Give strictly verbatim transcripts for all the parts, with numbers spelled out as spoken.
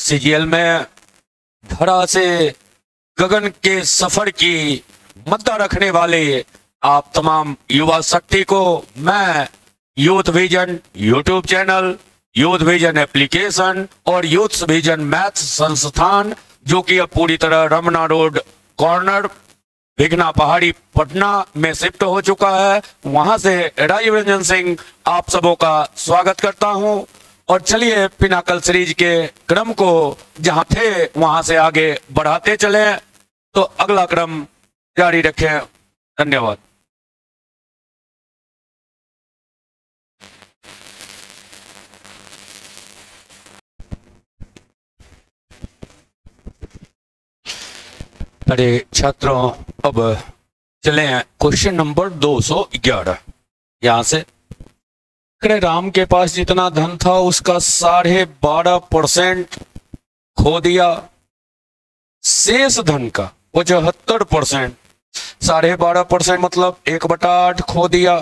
CGL में धरा से गगन के सफर की मद्दा रखने वाले आप तमाम युवा शक्ति को मैं Youth Vision YouTube channel, Youth Vision application और यूथ विजन मैथ्स संस्थान, जो कि अब पूरी तरह रमना रोड कॉर्नर भिगना पहाड़ी पटना में शिफ्ट हो चुका है, वहां से राजीव रंजन सिंह आप सबों का स्वागत करता हूं। और चलिए पिनाकल सीरीज के क्रम को जहां थे वहां से आगे बढ़ाते चले, तो अगला क्रम जारी रखें। धन्यवाद। अरे छात्रों, अब चले क्वेश्चन नंबर दो सौ ग्यारह। यहां से राम के पास जितना धन था उसका साढ़े बारह परसेंट खो दिया, शेष धन का पचहत्तर परसेंट, साढ़े बारह परसेंट मतलब एक बटा आठ खो दिया,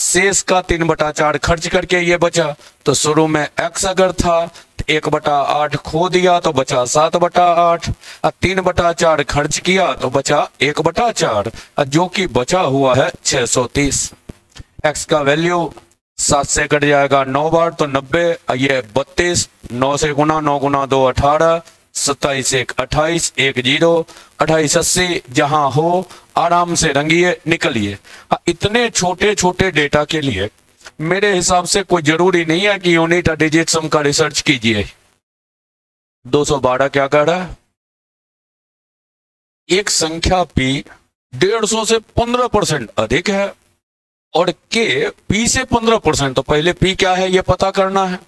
शेष का तीन बटा चार खर्च करके ये बचा। तो शुरू में एक्स अगर था तो एक बटा आठ खो दिया तो बचा सात बटा आठ, और तीन बटा चार खर्च किया तो बचा एक बटा चार, जो कि बचा हुआ है छह सौ तीस। एक्स का वैल्यू सात से कट जाएगा नौ बार तो नब्बे, ये बत्तीस, नौ से गुना, नौ गुना दो अठारह, सत्ताईस एक अट्ठाईस, एक जीरो, अट्ठाईस अस्सी। जहां हो आराम से रंगिए निकलिए। इतने छोटे छोटे डेटा के लिए मेरे हिसाब से कोई जरूरी नहीं है कि यूनिट और डिजिट सम का रिसर्च कीजिए। दो सौ बारह क्या कह रहा है? एक संख्या पी डेढ़ सौ से पंद्रह परसेंट अधिक है और के पी से पंद्रह परसेंट। तो पहले पी क्या है ये पता करना है।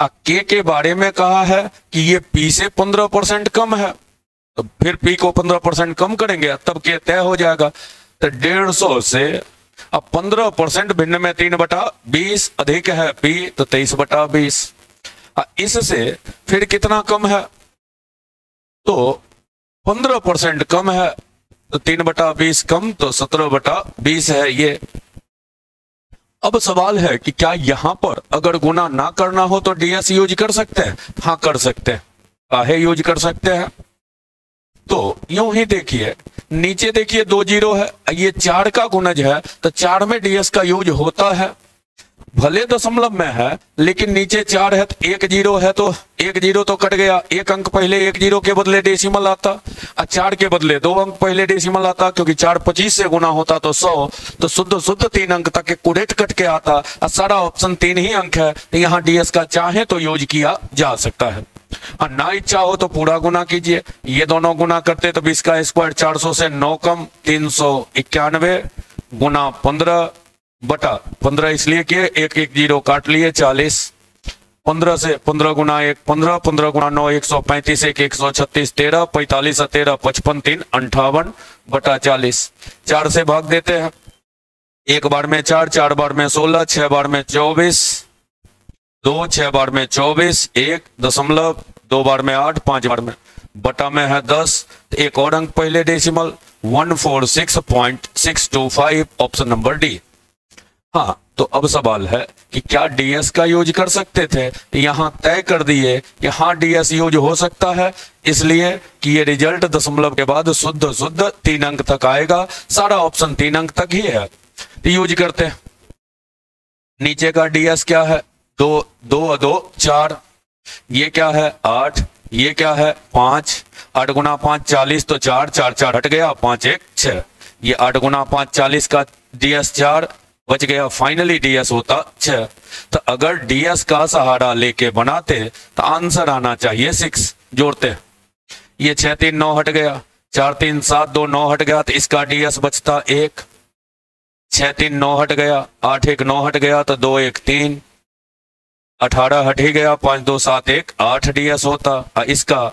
आ, के के बारे में कहा है कि ये पी से पंद्रह परसेंट कम है, तो फिर पी को पंद्रह परसेंट कम करेंगे तब के तय हो जाएगा। तो डेढ़ सौ से अब पंद्रह परसेंट भिन्न में तीन बटा बीस अधिक है पी, तो तेईस बटा बीस। इससे फिर कितना कम है? तो पंद्रह परसेंट कम है, तो तीन बटा बीस कम, तो सत्रह बटा बीस है ये। अब सवाल है कि क्या यहाँ पर अगर गुना ना करना हो तो डीएस यूज कर सकते हैं? हाँ कर सकते हैं। काहे यूज कर सकते हैं? तो यूं ही देखिए, नीचे देखिए दो जीरो है, ये चार का गुणज है, तो चार में डीएस का यूज होता है। भले दशमलव में है लेकिन नीचे चार है तो एक जीरो है, तो एक जीरो तो कट गया, एक अंक पहले एक जीरो के बदले डेसिमल आता, और चार के बदले दो अंक पहले डेसिमल आता, क्योंकि चार पच्चीस से गुना होता तो सौ, तो शुद्ध शुद्ध तीन अंक तक एक्यूरेट कट के आता, और सारा ऑप्शन तीन ही अंक है। तो यहाँ डीएस का चाहे तो यूज किया जा सकता है, और ना इच्छा हो तो पूरा गुना कीजिए। ये दोनों गुना करते तो बीस का स्क्वायर चार सौ से नौ कम, तीन सौ इक्यानवे गुना पंद्रह बटा पंद्रह, इसलिए कि एक एक जीरो काट लिए, चालीस, पंद्रह से पंद्रह गुना एक पंद्रह, पंद्रह गुना नौ एक सौ पैंतीस, एक एक सौ छत्तीस तेरह, पैंतालीस तेरह पचपन, तीन अंठावन बटा चालीस। चार से भाग देते हैं, एक बार में चार, चार बार में सोलह, छह बार में चौबीस, दो छह बार में चौबीस, एक दशमलव, दो बार में आठ, पांच बार में बटा में है दस, एक और अंक पहले decimal, one four six point six two five, option number D. हाँ, तो अब सवाल है कि क्या डीएस का यूज कर सकते थे? यहाँ तय कर दिए कि हाँ डीएस यूज हो सकता है, इसलिए कि ये रिजल्ट दशमलव के बाद शुद्ध शुद्ध तीन अंक तक आएगा, सारा ऑप्शन तीन अंक तक ही है, तो यूज करते हैं। नीचे का डीएस क्या है? दो, दो दो चार, ये क्या है आठ, ये क्या है पांच, आठ गुना पांच चालीस, तो चार चार चार हट गया, पांच एक छह, ये आठ गुना पांच चालीस का डीएस चार बच गया, फाइनली डीएस होता छह। तो अगर डीएस का सहारा लेके बनाते तो आंसर आना चाहिए सिक्स। जोड़ते, ये छह तीन नौ हट गया, चार तीन सात दो नौ हट गया, तो इसका डीएस बचता एक, छह तीन नौ हट गया, आठ एक नौ हट गया, तो दो एक तीन, अठारह हट ही गया, पांच दो सात एक आठ डीएस होता। और इसका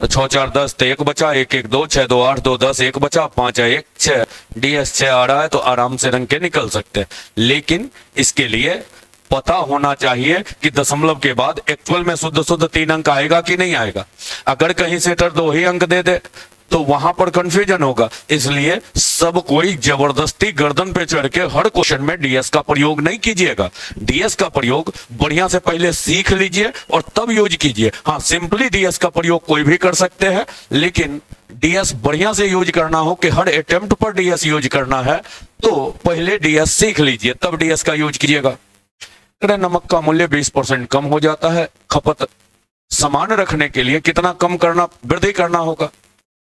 तो छः चार दस, तो एक बचा, एक एक दो, छः दो आठ, दो दस, एक बचा, पाँच एक छः, डीएस छः आ रहा है, तो आराम से रंग के निकल सकते हैं। लेकिन इसके लिए पता होना चाहिए कि दशमलव के बाद एक्चुअल में शुद्ध शुद्ध तीन अंक आएगा कि नहीं आएगा। अगर कहीं से टर दो ही अंक दे दे तो वहां पर कंफ्यूजन होगा। इसलिए सब कोई जबरदस्ती गर्दन पे चढ़ के हर क्वेश्चन में डीएस का प्रयोग नहीं कीजिएगा। डीएस का प्रयोग बढ़िया से पहले सीख लीजिए और तब यूज कीजिए। हाँ, सिंपली डीएस का प्रयोग कोई भी कर सकते हैं, लेकिन डीएस बढ़िया से यूज करना हो कि हर अटेम्प्ट पर डीएस यूज करना है तो पहले डीएस सीख लीजिए, तब डीएस का यूज कीजिएगा। नमक का मूल्य बीस परसेंट कम हो जाता है। खपत समान रखने के लिए कितना कम करना, वृद्धि करना होगा।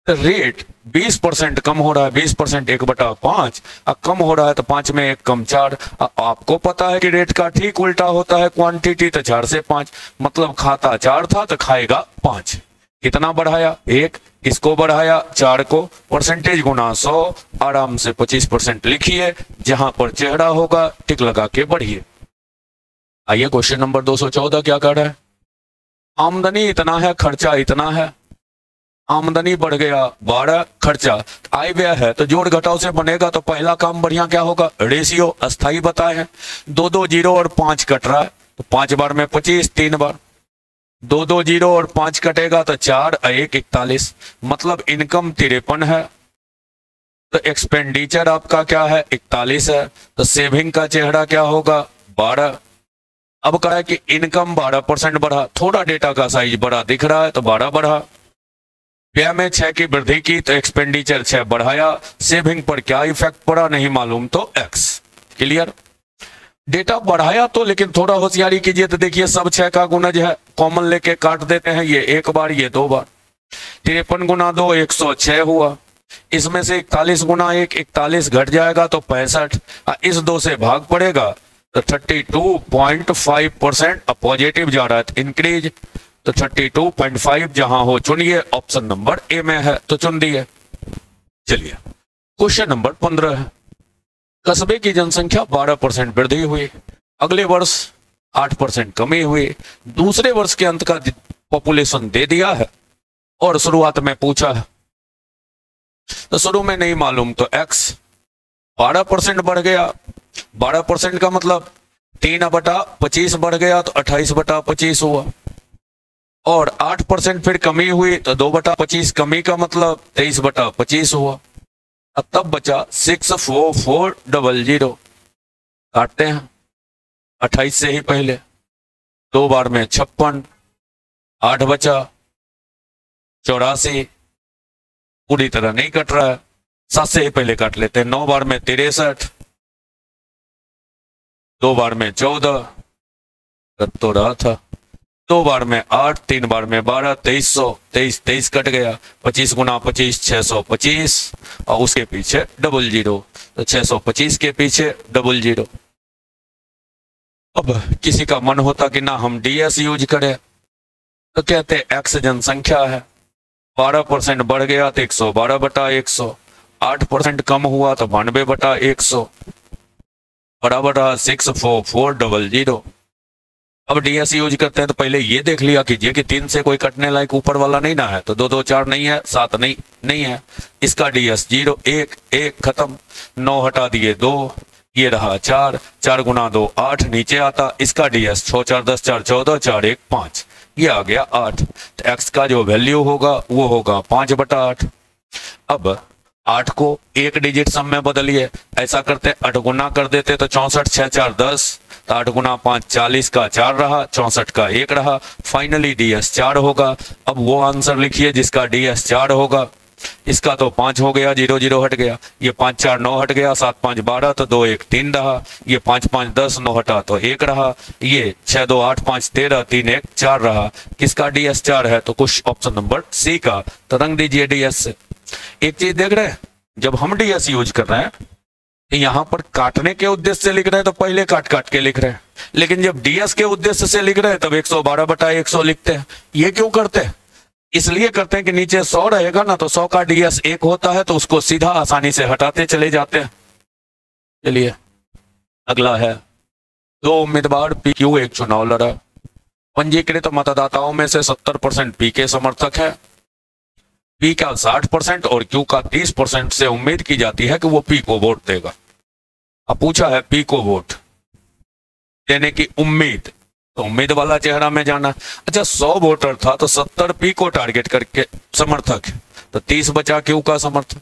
रेट बीस परसेंट कम हो रहा है, बीस परसेंट एक बटा पांच कम हो रहा है तो पांच में एक कम चार। आपको पता है कि रेट का ठीक उल्टा होता है, क्वांटिटी तो चार से पांच, मतलब खाता चार था तो खाएगा पांच। कितना बढ़ाया, एक, इसको बढ़ाया चार को, परसेंटेज गुना सौ, आराम से पच्चीस परसेंट लिखिए। जहां पर चेहरा होगा टिक लगा के बढ़िए। आइए क्वेश्चन नंबर दो सौ चौदह क्या कर रहा है। आमदनी इतना है, खर्चा इतना है। आमदनी बढ़ गया बारह, खर्चा आय व्यय है तो जोड़ घटाव से बनेगा, तो पहला काम बढ़िया क्या होगा, रेशियो। अस्थाई बताए हैं, दो दो जीरो और पांच कट रहा है तो पांच बार में पच्चीस, तीन बार दो दो जीरो और पांच कटेगा तो चार एक इकतालीस, मतलब इनकम तिरपन है तो एक्सपेंडिचर आपका क्या है, इकतालीस है। तो सेविंग का चेहरा क्या होगा, बारह। अब कहा है कि इनकम बारह परसेंट बढ़ा, थोड़ा डेटा का साइज बढ़ा दिख रहा है तो बारह बढ़ा। व्यय में छह की वृद्धि की तो एक्सपेंडिचर छह बढ़ाया। सेविंग पर क्या इफेक्ट पड़ा नहीं मालूम तो एक्स। क्लियर, डेटा बढ़ाया तो, लेकिन थोड़ा होशियारी कीजिए तो देखिए सब छह का गुणज है, कॉमन लेके काट देते हैं, ये एक बार ये दो बार। तिरपन गुना दो एक सौ छह हुआ, इसमें से इकतालीस गुना एक इकतालीस घट जाएगा तो पैंसठ, इस दो से भाग पड़ेगा तो बत्तीस पॉइंट पांच परसेंट पॉजिटिव जा रहा है इंक्रीज, तो बत्तीस पॉइंट पांच जहां हो चुनिए, ऑप्शन नंबर ए में है तो चुन दिए। चलिए क्वेश्चन नंबर पंद्रह है, कस्बे की जनसंख्या बारह परसेंट वृद्धि हुई, अगले वर्ष आठ परसेंट कमी हुई, दूसरे वर्ष के अंत का पॉपुलेशन दे दिया है और शुरुआत में पूछा है तो शुरू में नहीं मालूम तो एक्स। बारह परसेंट बढ़ गया, बारह परसेंट का मतलब तीन बटा पच्चीस बढ़ गया तो अट्ठाईस बटा पच्चीस हुआ, और आठ परसेंट फिर कमी हुई तो दो बटा पच्चीस कमी का मतलब तेईस बटा पच्चीस हुआ, तब बचा six four four double zero. काटते हैं अट्ठाईस से ही पहले, दो बार में छप्पन, आठ बचा चौरासी, पूरी तरह नहीं कट रहा है, सात से ही पहले काट लेते हैं, नौ बार में तिरसठ, दो बार में चौदह तो रहा था, दो बार में आठ, तीन बार में बारह, तेईस सौ तेईस तेईस कट गया, पच्चीस गुना पच्चीस छह सौ पच्चीस और उसके पीछे डबल जीरो तो छह सौ पच्चीस के पीछे डबल जीरो। अब किसी का मन होता कि ना हम डीएस यूज करें तो कहते एक्स जनसंख्या है, बारह परसेंट बढ़ गया तो एक सौ बारह बटा एक सौ, आठ परसेंट कम हुआ तो बानवे बटा एक सौ बराबर रहा six four four double zero. अब डीएस यूज करते हैं तो पहले ये देख लिया कीजिए कि तीन से कोई कटने लायक ऊपर वाला नहीं ना है, तो दो दो चार नहीं है, सात नहीं नहीं है, इसका डीएस जीरो एक एक खत्म, नौ हटा दिए दो, ये रहा चार, चार गुना दो आठ नीचे आता, इसका डीएस छः चार दस चार चौदह चार एक पाँच, ये आ गया आठ। तो एक्स का जो वैल्यू होगा वो होगा पाँच बटा आठ। अब आठ को एक डिजिट सम में बदलिए, ऐसा करते आठ गुना कर देते तो चौसठ छह चार दस, तो आठ गुना पांच चालीस का चार रहा, चौसठ का एक रहा, फाइनली डीएस चार होगा। अब वो आंसर लिखिए जिसका डीएस चार होगा। इसका तो पांच हो गया, जीरो जीरो हट गया, ये पांच चार नौ हट गया, सात पांच बारह तो दो एक तीन रहा, ये पांच पांच दस नौ हटा तो एक रहा, ये छह दो आठ पांच तेरह तीन एक चार रहा, किसका डीएस चार है तो कुछ ऑप्शन नंबर सी का। तो रंग दीजिए डीएस से। एक चीज देख रहे हैं, जब हम डीएस यूज कर रहे हैं यहां पर काटने के उद्देश्य से लिख रहे हैं तो पहले काट काट के लिख रहे हैं, लेकिन जब डीएस के उद्देश्य से लिख रहे हैं तब एक सौ बारह बटा एक सौ लिखते हैं। ये क्यों करते हैं, इसलिए करते हैं कि नीचे सौ रहेगा ना तो सौ का डीएस एक होता है तो उसको सीधा आसानी से हटाते चले जाते हैं। चलिए अगला है, दो उम्मीदवार पी क्यू एक चुनाव लड़ा, पंजीकृत मतदाताओं में से सत्तर परसेंट पी के समर्थक है, पी का साठ परसेंट और क्यू का तीस परसेंट से उम्मीद की जाती है कि वो पी को वोट देगा। अब पूछा है पी को वोट देने की उम्मीद, तो उम्मीद वाला चेहरा में जाना। अच्छा सौ वोटर था तो सत्तर पी को टारगेट करके समर्थक, तो तीस बचा Q का समर्थन।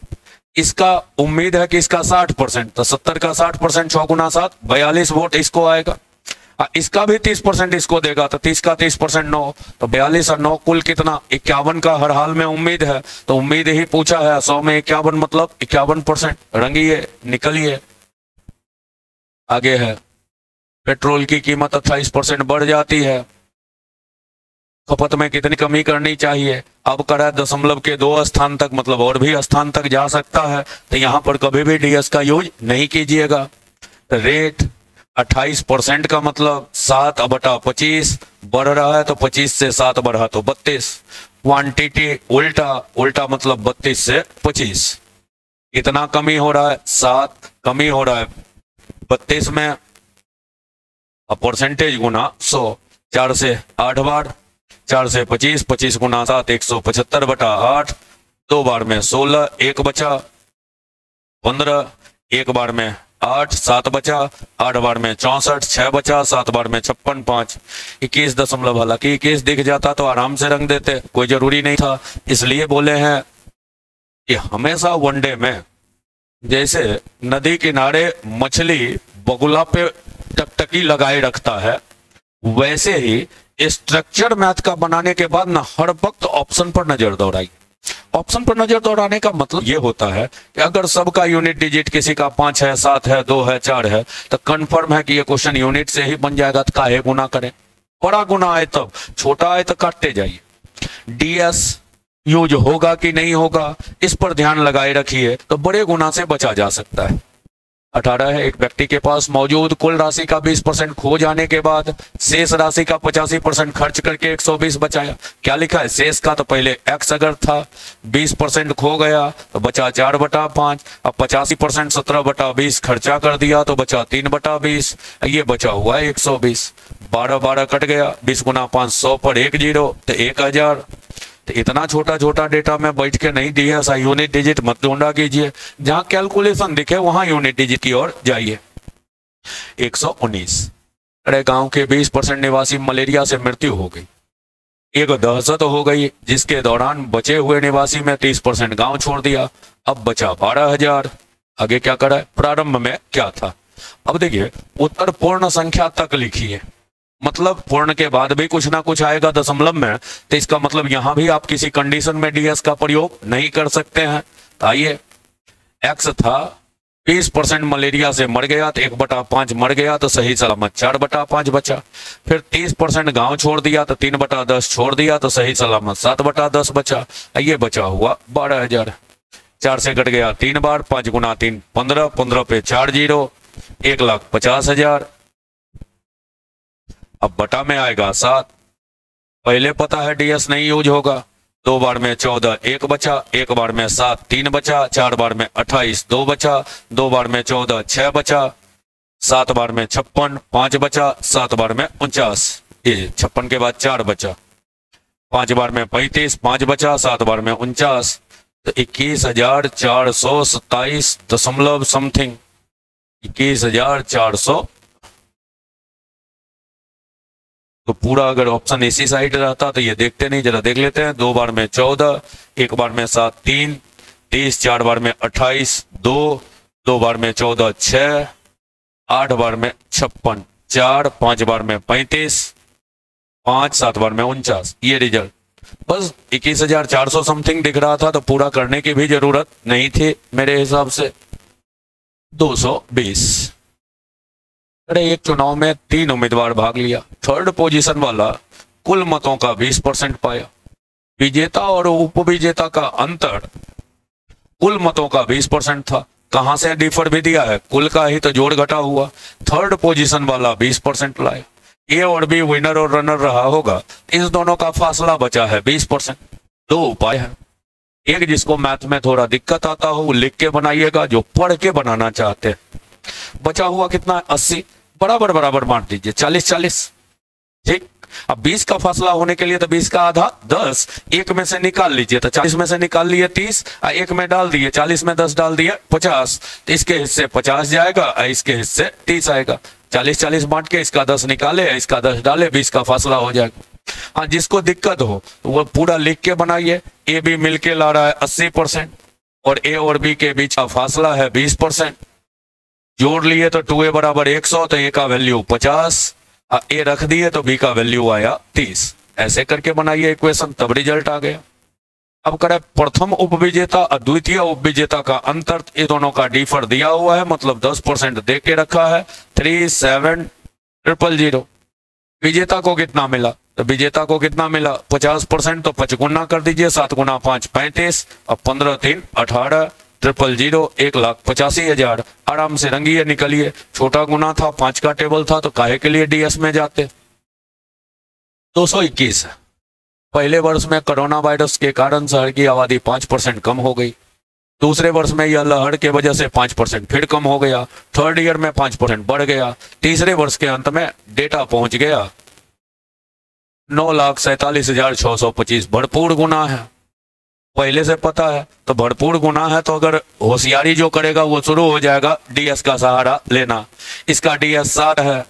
इसका उम्मीद है कि इसका साठ परसेंट, तो सत्तर का साठ परसेंट छह गुना सात बयालीस वोट इसको आएगा। इसका भी तीस परसेंट इसको देगा तो तीस का तीस परसेंट नौ, तो बयालीस और नौ कुल कितना इक्यावन का हर हाल में उम्मीद है। तो उम्मीद ही पूछा है, सौ में इक्यावन मतलब इक्यावन परसेंट। रंगिए निकलिए। आगे है पेट्रोल की कीमत अट्ठाईस परसेंट बढ़ जाती है, खपत में कितनी कमी करनी चाहिए? अब करा दशमलव के दो स्थान तक, मतलब और भी स्थान तक जा सकता है, तो यहाँ पर कभी भी डीएस का यूज नहीं कीजिएगा। रेट अट्ठाईस परसेंट का मतलब सात बटा पच्चीस बढ़ रहा है, तो पच्चीस से सात बढ़ा तो बत्तीस। क्वांटिटी उल्टा, उल्टा मतलब बत्तीस से पच्चीस। इतना कमी हो रहा है, सात कमी हो रहा है बत्तीस में, अब परसेंटेज गुना सौ, चार से आठ बार, चार से पच्चीस, पच्चीस गुना सात एक सौ पचहत्तर बटा आठ, दो बार में सोलह, एक बचा पंद्रह, एक बार में आठ, सात बचा, आठ बार में चौसठ, छह बचा, सात बार में छप्पन, पांच, इक्कीस दशमलव। हालांकि इक्कीस दिख जाता तो आराम से रंग देते, कोई जरूरी नहीं था। इसलिए बोले हैं कि हमेशा वनडे में जैसे नदी किनारे मछली बगुला पे टकटकी लगाए रखता है, वैसे ही स्ट्रक्चर मैथ का बनाने के बाद ना हर वक्त ऑप्शन पर नजर दौड़ाई। ऑप्शन पर नजर दौड़ाने का मतलब यह होता है कि अगर सबका यूनिट डिजिट किसी का पांच है, सात है, दो है, चार है, तो कंफर्म है कि यह क्वेश्चन यूनिट से ही बन जाएगा, तो काहे गुना करें। बड़ा गुना आए तब, छोटा आए तो काटते जाइए। डीएस यूज होगा कि नहीं होगा, इस पर ध्यान लगाए रखिए, तो बड़े गुना से बचा जा सकता है। अठारह है, एक व्यक्ति के पास मौजूद कुल राशि का बीस परसेंट खो जाने के बाद शेष राशि का पचासी परसेंट खर्च करके एक सौ बीस बचाया। क्या लिखा है? शेष का तो पहले एक्स अगर था, बीस परसेंट खो गया तो बचा चार बटा पांच, अब पचासी परसेंट सत्रह बटा बीस खर्चा कर दिया तो बचा तीन बटा बीस, ये बचा हुआ है एक सौ बीस। बारह बारह कट गया, बीस गुना पांच सौ पर एक जीरो तो एक हजार। तो इतना छोटा छोटा डेटा में बैठ के नहीं दिया, ऐसा यूनिट डिजिट मत ढूंढा कीजिए, जहां कैलकुलेशन दिखे वहां यूनिट डिजिट की ओर जाइए। एक सौ उन्नीस, अरे गांव के बीस परसेंट निवासी मलेरिया से मृत्यु हो गई, एक दहशत हो गई, जिसके दौरान बचे हुए निवासी में तीस परसेंट गाँव छोड़ दिया, अब बचा बारह हजार। आगे क्या करा है? प्रारंभ में क्या था? अब देखिए उत्तर पूर्ण संख्या तक लिखिए, मतलब पूर्ण के बाद भी कुछ ना कुछ आएगा दशमलव में, तो इसका मतलब यहां भी आप किसी कंडीशन में डीएस का प्रयोग नहीं कर सकते हैं। आइए, एक्स था बीस परसेंट मलेरिया से मर गया तो एक बटा पांच मर गया तो सही सलामत चार बटा पांच बचा, फिर तीस परसेंट गांव छोड़ दिया तो तीन बटा दस छोड़ दिया तो सही सलामत सात बटा दस बचा, ये बचा हुआ बारह हजार। चार से कट गया तीन बार, पांच गुना तीन पंद्रह, पंद्रह पे चार जीरो, एक लाख पचास हजार। अब बटा में आएगा सात, पहले पता है डीएस नहीं यूज होगा, दो बार में चौदह एक बचा, एक बार में सात तीन बचा, चार बार में अट्ठाईस दो बचा, दो बार में चौदह छह बचा, सात बार में छप्पन पांच बचा, सात बार में उनचास, ये छप्पन के बाद चार बचा, पांच बार में पैंतीस पांच बचा, सात बार में उनचास, तो इक्कीस हजार चार सौ सत्ताईस दशमलव समथिंग, इक्कीस हजार चार सौ। तो पूरा अगर ऑप्शन इसी साइड रहता तो ये देखते नहीं, जरा देख लेते हैं। दो बार में चौदह, एक बार में सात तीन तीस, चार बार में अट्ठाईस दो, दो बार में चौदह छह, आठ बार में छप्पन चार, पांच बार में पैंतीस पांच, सात बार में उनचास, ये रिजल्ट। बस इक्कीस हजार चार सौ समथिंग दिख रहा था, तो पूरा करने की भी जरूरत नहीं थी मेरे हिसाब से। दो सौ बीस, अरे एक चुनाव में तीन उम्मीदवार भाग लिया, थर्ड पोजीशन वाला कुल मतों का बीस परसेंट पाया, विजेता और उपविजेता का अंतर कुल मतों का बीस परसेंट था, कहां से डिफर भी दिया है, कुल का ही तो जोड़ घटा हुआ, थर्ड पोजीशन वाला बीस परसेंट लाया, ए और बी विनर और रनर रहा होगा, इन दोनों का फासला बचा है बीस परसेंट। दो उपाय है, एक जिसको मैथ में थोड़ा दिक्कत आता हो लिख के बनाइएगा, जो पढ़ के बनाना चाहते हैं। बचा हुआ कितना है? अस्सी, बराबर बराबर बांट दीजिए, चालीस चालीस, ठीक। अब बीस का फासला होने के लिए तो बीस का आधा दस, एक में से निकाल लीजिए, तो चालीस में से निकाल लिए तीस, एक में डाल दिए, चालीस में दस डाल दिए पचास, तो इसके हिस्से पचास जाएगा, इसके हिस्से तीस आएगा। चालीस चालीस बांट के इसका दस निकाले, इसका दस डाले, बीस का फासला हो जाएगा। हाँ, जिसको दिक्कत हो वो पूरा लिख के बनाइए। ए बी मिलके ला रहा है अस्सी परसेंट और ए और बी के बीच का फासला है बीस परसेंट। जोड़ लिए तो टू ए बराबर एक सौ तो ए का वैल्यू पचास, ए रख दिए तो बी का वैल्यू आया तीस। ऐसे करके बनाइए इक्वेशन, तब रिजल्ट आ गया। अब करें प्रथम उपविजेता और द्वितीय उपविजेता का अंतर, ये दोनों का डिफर दिया हुआ है, मतलब दस परसेंट दे के रखा है थ्री सेवन ट्रिपल जीरो। विजेता को कितना मिला, तो विजेता को कितना मिला पचास परसेंट, तो पांच गुना कर दीजिए, सात गुना पांच पैंतीस और पंद्रह तीन अठारह, ट्रिपल जीरो एक लाख पचासी हजार। आराम से रंगिए निकलिए, छोटा गुना था, पांच का टेबल था तो काहे के लिए डीएस में जाते। दो सौ इक्कीस, पहले वर्ष में कोरोना वायरस के कारण शहर की आबादी पांच परसेंट कम हो गई, दूसरे वर्ष में यह लहर के वजह से पांच परसेंट फिर कम हो गया, थर्ड ईयर में पांच परसेंट बढ़ गया, तीसरे वर्ष के अंत में डेटा पहुंच गया नौ लाख सैतालीस हजार छह सौ पच्चीस। भरपूर गुना है, पहले से पता है तो भरपूर गुना है, तो अगर होशियारी जो करेगा वो शुरू हो जाएगा डीएस का सहारा लेना। इसका डीएस सात है,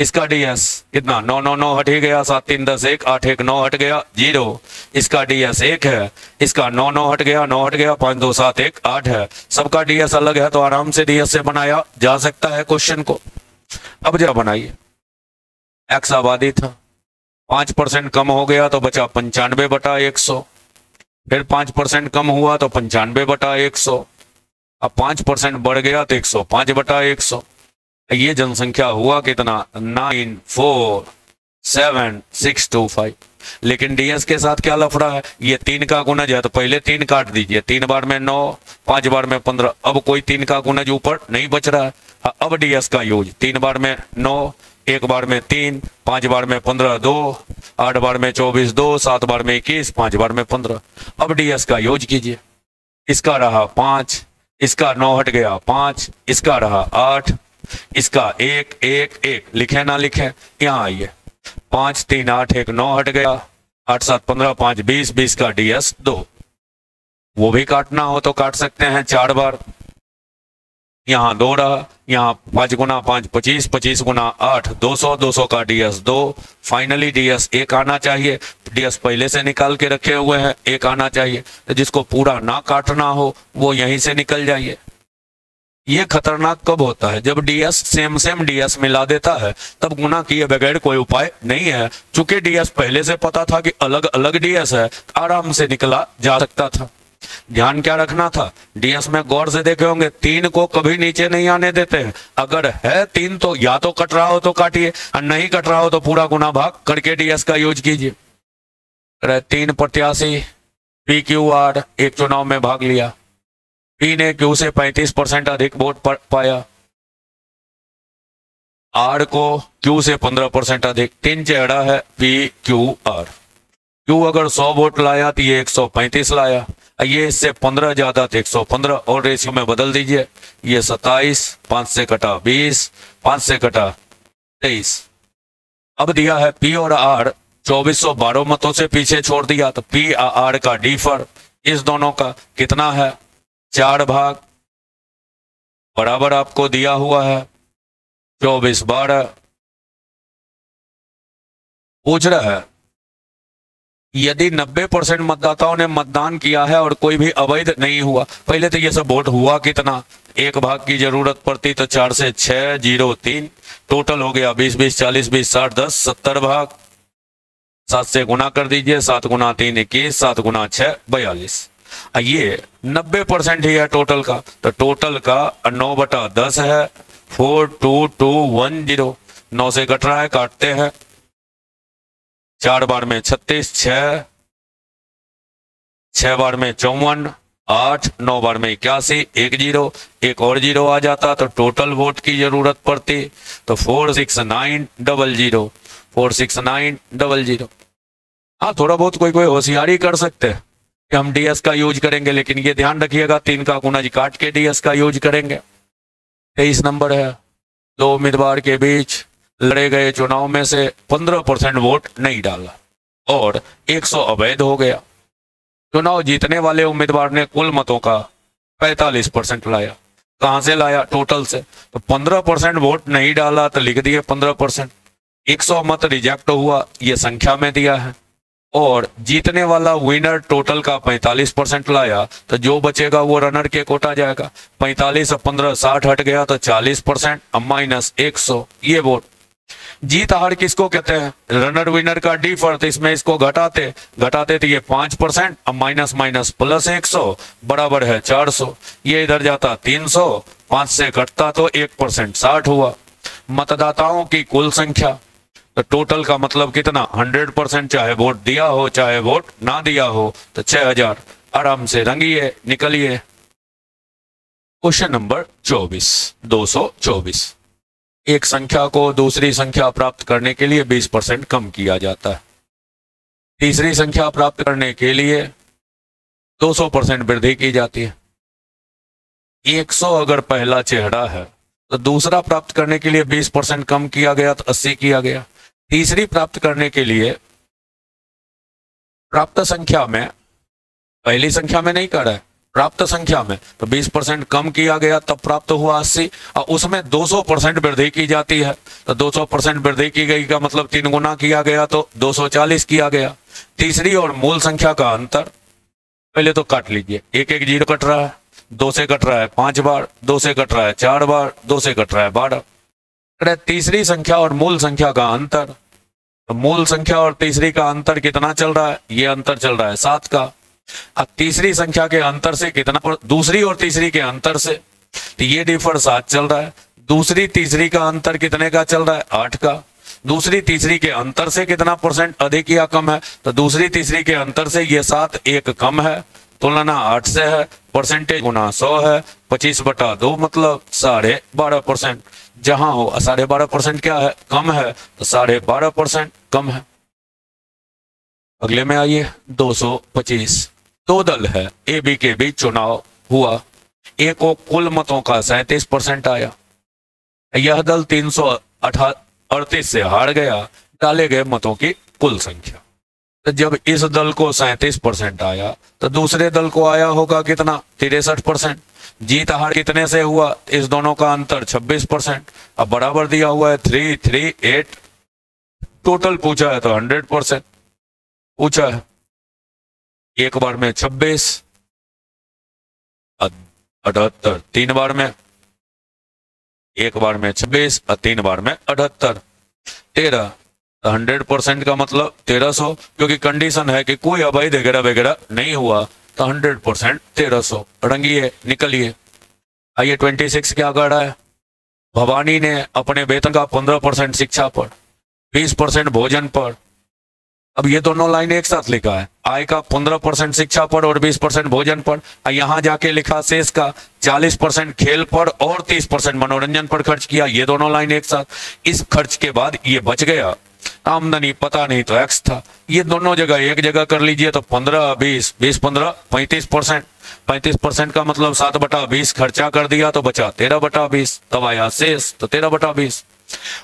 इसका डीएस कितना, नौ नौ नौ हट ही गया, सात तीन दस एक, आठ एक नौ हट गया जीरो। इसका डीएस एक है, इसका नौ नौ हट गया, नौ हट गया, पांच दो सात एक आठ है। सबका डीएस अलग है तो आराम से डीएस से बनाया जा सकता है क्वेश्चन को। अब जरा बनाइए, एक्स आबादी था, पांच परसेंट कम हो गया तो बचा पंचानवे बटा एक सौ, फिर पांच परसेंट कम हुआ तो पंचानवे बटा एक सौ, अब पांच परसेंट बढ़ गया तो एक सौ पांच बटा एक सौ। ये जनसंख्या हुआ कितना, nine four seven six two five. लेकिन डीएस के साथ क्या लफड़ा है, ये तीन का गुणज है तो पहले तीन काट दीजिए, तीन बार में नौ, पांच बार में पंद्रह, अब कोई तीन का गुणज ऊपर नहीं बच रहा है। अब डीएस का यूज, तीन बार में नौ, एक बार में तीन, पांच बार में पंद्रह दो, आठ बार में चौबीस दो, सात बार में इक्कीस, पांच बार में पंद्रह। अब डीएस का यूज कीजिए, इसका रहा पांच, इसका नौ हट गया पांच, इसका रहा आठ, इसका एक एक एक, लिखे ना लिखे, यहाँ आइए, पांच तीन आठ एक नौ हट गया, आठ सात पंद्रह, पांच बीस, बीस का डीएस दो। वो भी काटना हो तो काट सकते हैं चार बार, यहाँ दो रहा, यहाँ पांच गुना पांच पच्चीस, पच्चीस गुना आठ दो सौ, दो सौ का डीएस दो। फाइनली डीएस एक आना चाहिए, डीएस पहले से निकाल के रखे हुए हैं, एक आना चाहिए, तो जिसको पूरा ना काटना हो वो यहीं से निकल जाइए। ये खतरनाक कब होता है, जब डीएस सेम सेम डीएस मिला देता है, तब गुना किए बगैर कोई उपाय नहीं है। चूंकि डीएस पहले से पता था कि अलग अलग डीएस है, आराम से निकला जा सकता था। ध्यान क्या रखना था, डीएस में गौर से देखे होंगे, तीन को कभी नीचे नहीं आने देते हैं। अगर है तीन तो या तो कट रहा हो तो काटिए, और नहीं कट रहा हो तो पूरा गुना भाग करके डीएस का यूज कीजिए। तीन प्रत्याशी पी क्यू आर एक चुनाव में भाग लिया, पी ने क्यू से पैंतीस परसेंट अधिक वोट पाया, आर को क्यू से पंद्रह परसेंट अधिक। तीन चेहरा है पी क्यू आर, क्यू अगर सौ वोट लाया तो ये एक सौ पैंतीस लाया, ये इससे पंद्रह ज्यादा तो एक सौ पंद्रह, और रेशियो में बदल दीजिए, ये सत्ताईस, पांच से कटा बीस, पांच से कटा तेईस। अब दिया है पी और आर चौबीस सौ बारह मतों से पीछे छोड़ दिया, तो पी आर का डिफर इस दोनों का कितना है, चार भाग बराबर आपको दिया हुआ है चौबीस बारह। पूछ रहा है यदि नब्बे परसेंट मतदाताओं ने मतदान किया है और कोई भी अवैध नहीं हुआ, पहले तो ये सब वोट हुआ कितना, एक भाग की जरूरत पड़ती तो चार से छह जीरो तीन, टोटल हो गया बीस बीस चालीस बीस साठ दस सत्तर भाग, सात से गुना कर दीजिए, सात गुना तीन इक्कीस, सात गुना छह बयालीस। ये नब्बे परसेंट ही है टोटल का, तो टोटल का नौ बटा दस है four two two one zero, नौ से कट रहा है काटते हैं, चार बार में छत्तीस, छह छह बार में चौवन, आठ नौ बार में इक्यासी, एक जीरो एक और जीरो आ जाता तो टोटल वोट की जरूरत पड़ती तो four six nine double zero, four six nine double zero. हाँ, थोड़ा बहुत कोई कोई होशियारी कर सकते हैं कि हम डीएस का यूज करेंगे, लेकिन ये ध्यान रखिएगा तीन का गुना जी काट के डीएस का यूज करेंगे। तेईस नंबर है, दो उम्मीदवार के बीच लड़े गए चुनाव में से पंद्रह परसेंट वोट नहीं डाला और एक सौ अवैध हो गया, चुनाव जीतने वाले उम्मीदवार ने कुल मतों का पैंतालीस परसेंट लाया। कहां से लाया, टोटल से, तो पंद्रह परसेंट वोट नहीं डाला तो लिख दिए पंद्रह परसेंट, एक सौ मत रिजेक्ट हुआ, ये संख्या में दिया है, और जीतने वाला विनर टोटल का पैंतालीस परसेंट लाया तो जो बचेगा वो रनर के कोटा जाएगा। पैंतालीस और पंद्रह साठ हट गया तो चालीस परसेंट और माइनस एक सौ, ये वोट। जीत हार किसको कहते हैं? रनर विनर का डिफर्ट, इसमें इसको घटाते घटाते तो ये पांच परसेंट और माइनस माइनस प्लस एक सौ बराबर है चार सौ, ये इधर जाता तीन सौ, पांच से घटता तो एक परसेंट साठ हुआ। मतदाताओं की कुल संख्या तो टोटल का मतलब कितना? हंड्रेड परसेंट, चाहे वोट दिया हो चाहे वोट ना दिया हो, तो छह हजार। आराम से रंगिए निकलिए। क्वेश्चन नंबर चौबीस, दो सौ चौबीस। एक संख्या को दूसरी संख्या प्राप्त करने के लिए बीस परसेंट कम किया जाता है। तीसरी संख्या प्राप्त करने के लिए दो सौ परसेंट वृद्धि की जाती है। एक सौ अगर पहला चेहरा है तो दूसरा प्राप्त करने के लिए बीस परसेंट कम किया गया तो अस्सी किया गया। तीसरी प्राप्त करने के लिए प्राप्त संख्या में, पहली संख्या में नहीं कर रहा है, प्राप्त संख्या में तो बीस परसेंट कम किया गया तब प्राप्त हुआ अस्सी, और उसमें दो सौ परसेंट वृद्धि की जाती है तो दो सौ परसेंट वृद्धि की गई का मतलब तीन गुना किया गया तो दो सौ चालीस किया गया। तीसरी और मूल संख्या का अंतर पहले तो काट लीजिए, एक एक जीरो कट रहा है, दो से कट रहा है पांच बार, दो से कट रहा है चार बार, दो से कट रहा है बारह। तीसरी संख्या और मूल संख्या का अंतर, तो मूल संख्या और तीसरी का अंतर कितना चल रहा है? ये अंतर चल रहा है सात का। अब तीसरी संख्या के अंतर से कितना, और दूसरी और तीसरी के अंतर से तो ये डिफर सात चल रहा है। दूसरी तीसरी का अंतर कितने का चल रहा है? आठ का। दूसरी तीसरी के अंतर से कितना परसेंट अधिक या कम है? तो दूसरी तीसरी के अंतर से ये सात एक कम है, तुलना आठ से है, परसेंटेज गुना सौ है, पच्चीस बटा दो मतलब साढ़े बारह परसेंट। जहां हो साढ़े बारह परसेंट क्या है? कम है, तो साढ़े बारह परसेंट कम है। अगले में आइए, दो सौ पच्चीस। दो दल है ए बी के बीच चुनाव हुआ, ए को कुल मतों का सैंतीस परसेंट आया, यह दल तीन सौ अड़तीस से हार गया। डाले गए मतों की कुल संख्या, तो जब इस दल को सैंतीस परसेंट आया तो दूसरे दल को आया होगा कितना? तिरसठ परसेंट। जीत हार कितने से हुआ? इस दोनों का अंतर छब्बीस परसेंट, अब बराबर दिया हुआ है थ्री थ्री एट। टोटल पूछा है तो हंड्रेड परसेंट पूछा है, एक बार में छब्बीस, अठहत्तर तीन बार में, एक बार में छब्बीस और तीन बार में अठहत्तर, तेरह। हंड्रेड परसेंट का मतलब तेरह सौ, क्योंकि कंडीशन है कि कोई अवैध वगैरह वगैरह नहीं हुआ, तो हंड्रेड परसेंट तेरह सौ रंगिए निकलिए। आइए छब्बीस क्या कर रहा है? भवानी ने अपने वेतन का पंद्रह परसेंट शिक्षा पर, बीस परसेंट भोजन पर, अब ये दोनों लाइन एक साथ लिखा है, आय का पंद्रह परसेंट शिक्षा पर और बीस परसेंट भोजन पर, और यहाँ जाके लिखा शेष का चालीस परसेंट खेल पर और तीस परसेंट मनोरंजन पर खर्च किया, ये दोनों लाइन एक साथ। इस खर्च के बाद ये बच गया, आमदनी पता नहीं तो एक्स था, ये दोनों जगह एक जगह कर लीजिए तो पंद्रह बीस बीस पंद्रह पैंतीस परसेंट, पैंतीस परसेंट का मतलब सात बटा बीस खर्चा कर दिया तो बचा तेरह बटा बीस, तब आया शेष तो तेरह बटा बीस।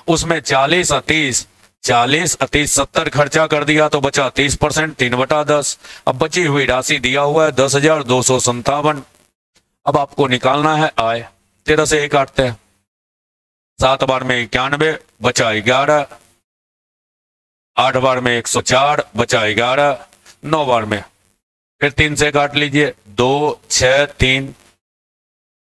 उसमें चालीस अतीस चालीस अतीस सत्तर खर्चा कर दिया तो बचा तीस परसेंट, तीन बटा दस। अब बची हुई राशि दिया हुआ है दस हजार दो सौ संतावन। अब आपको निकालना है आय, तेरह से एक काटते हैं, सात बार में इक्यानवे बचा ग्यारह, आठ बार में एक सौ चार बचा ग्यारह, नौ बार में फिर तीन से काट लीजिए, दो छः तीन,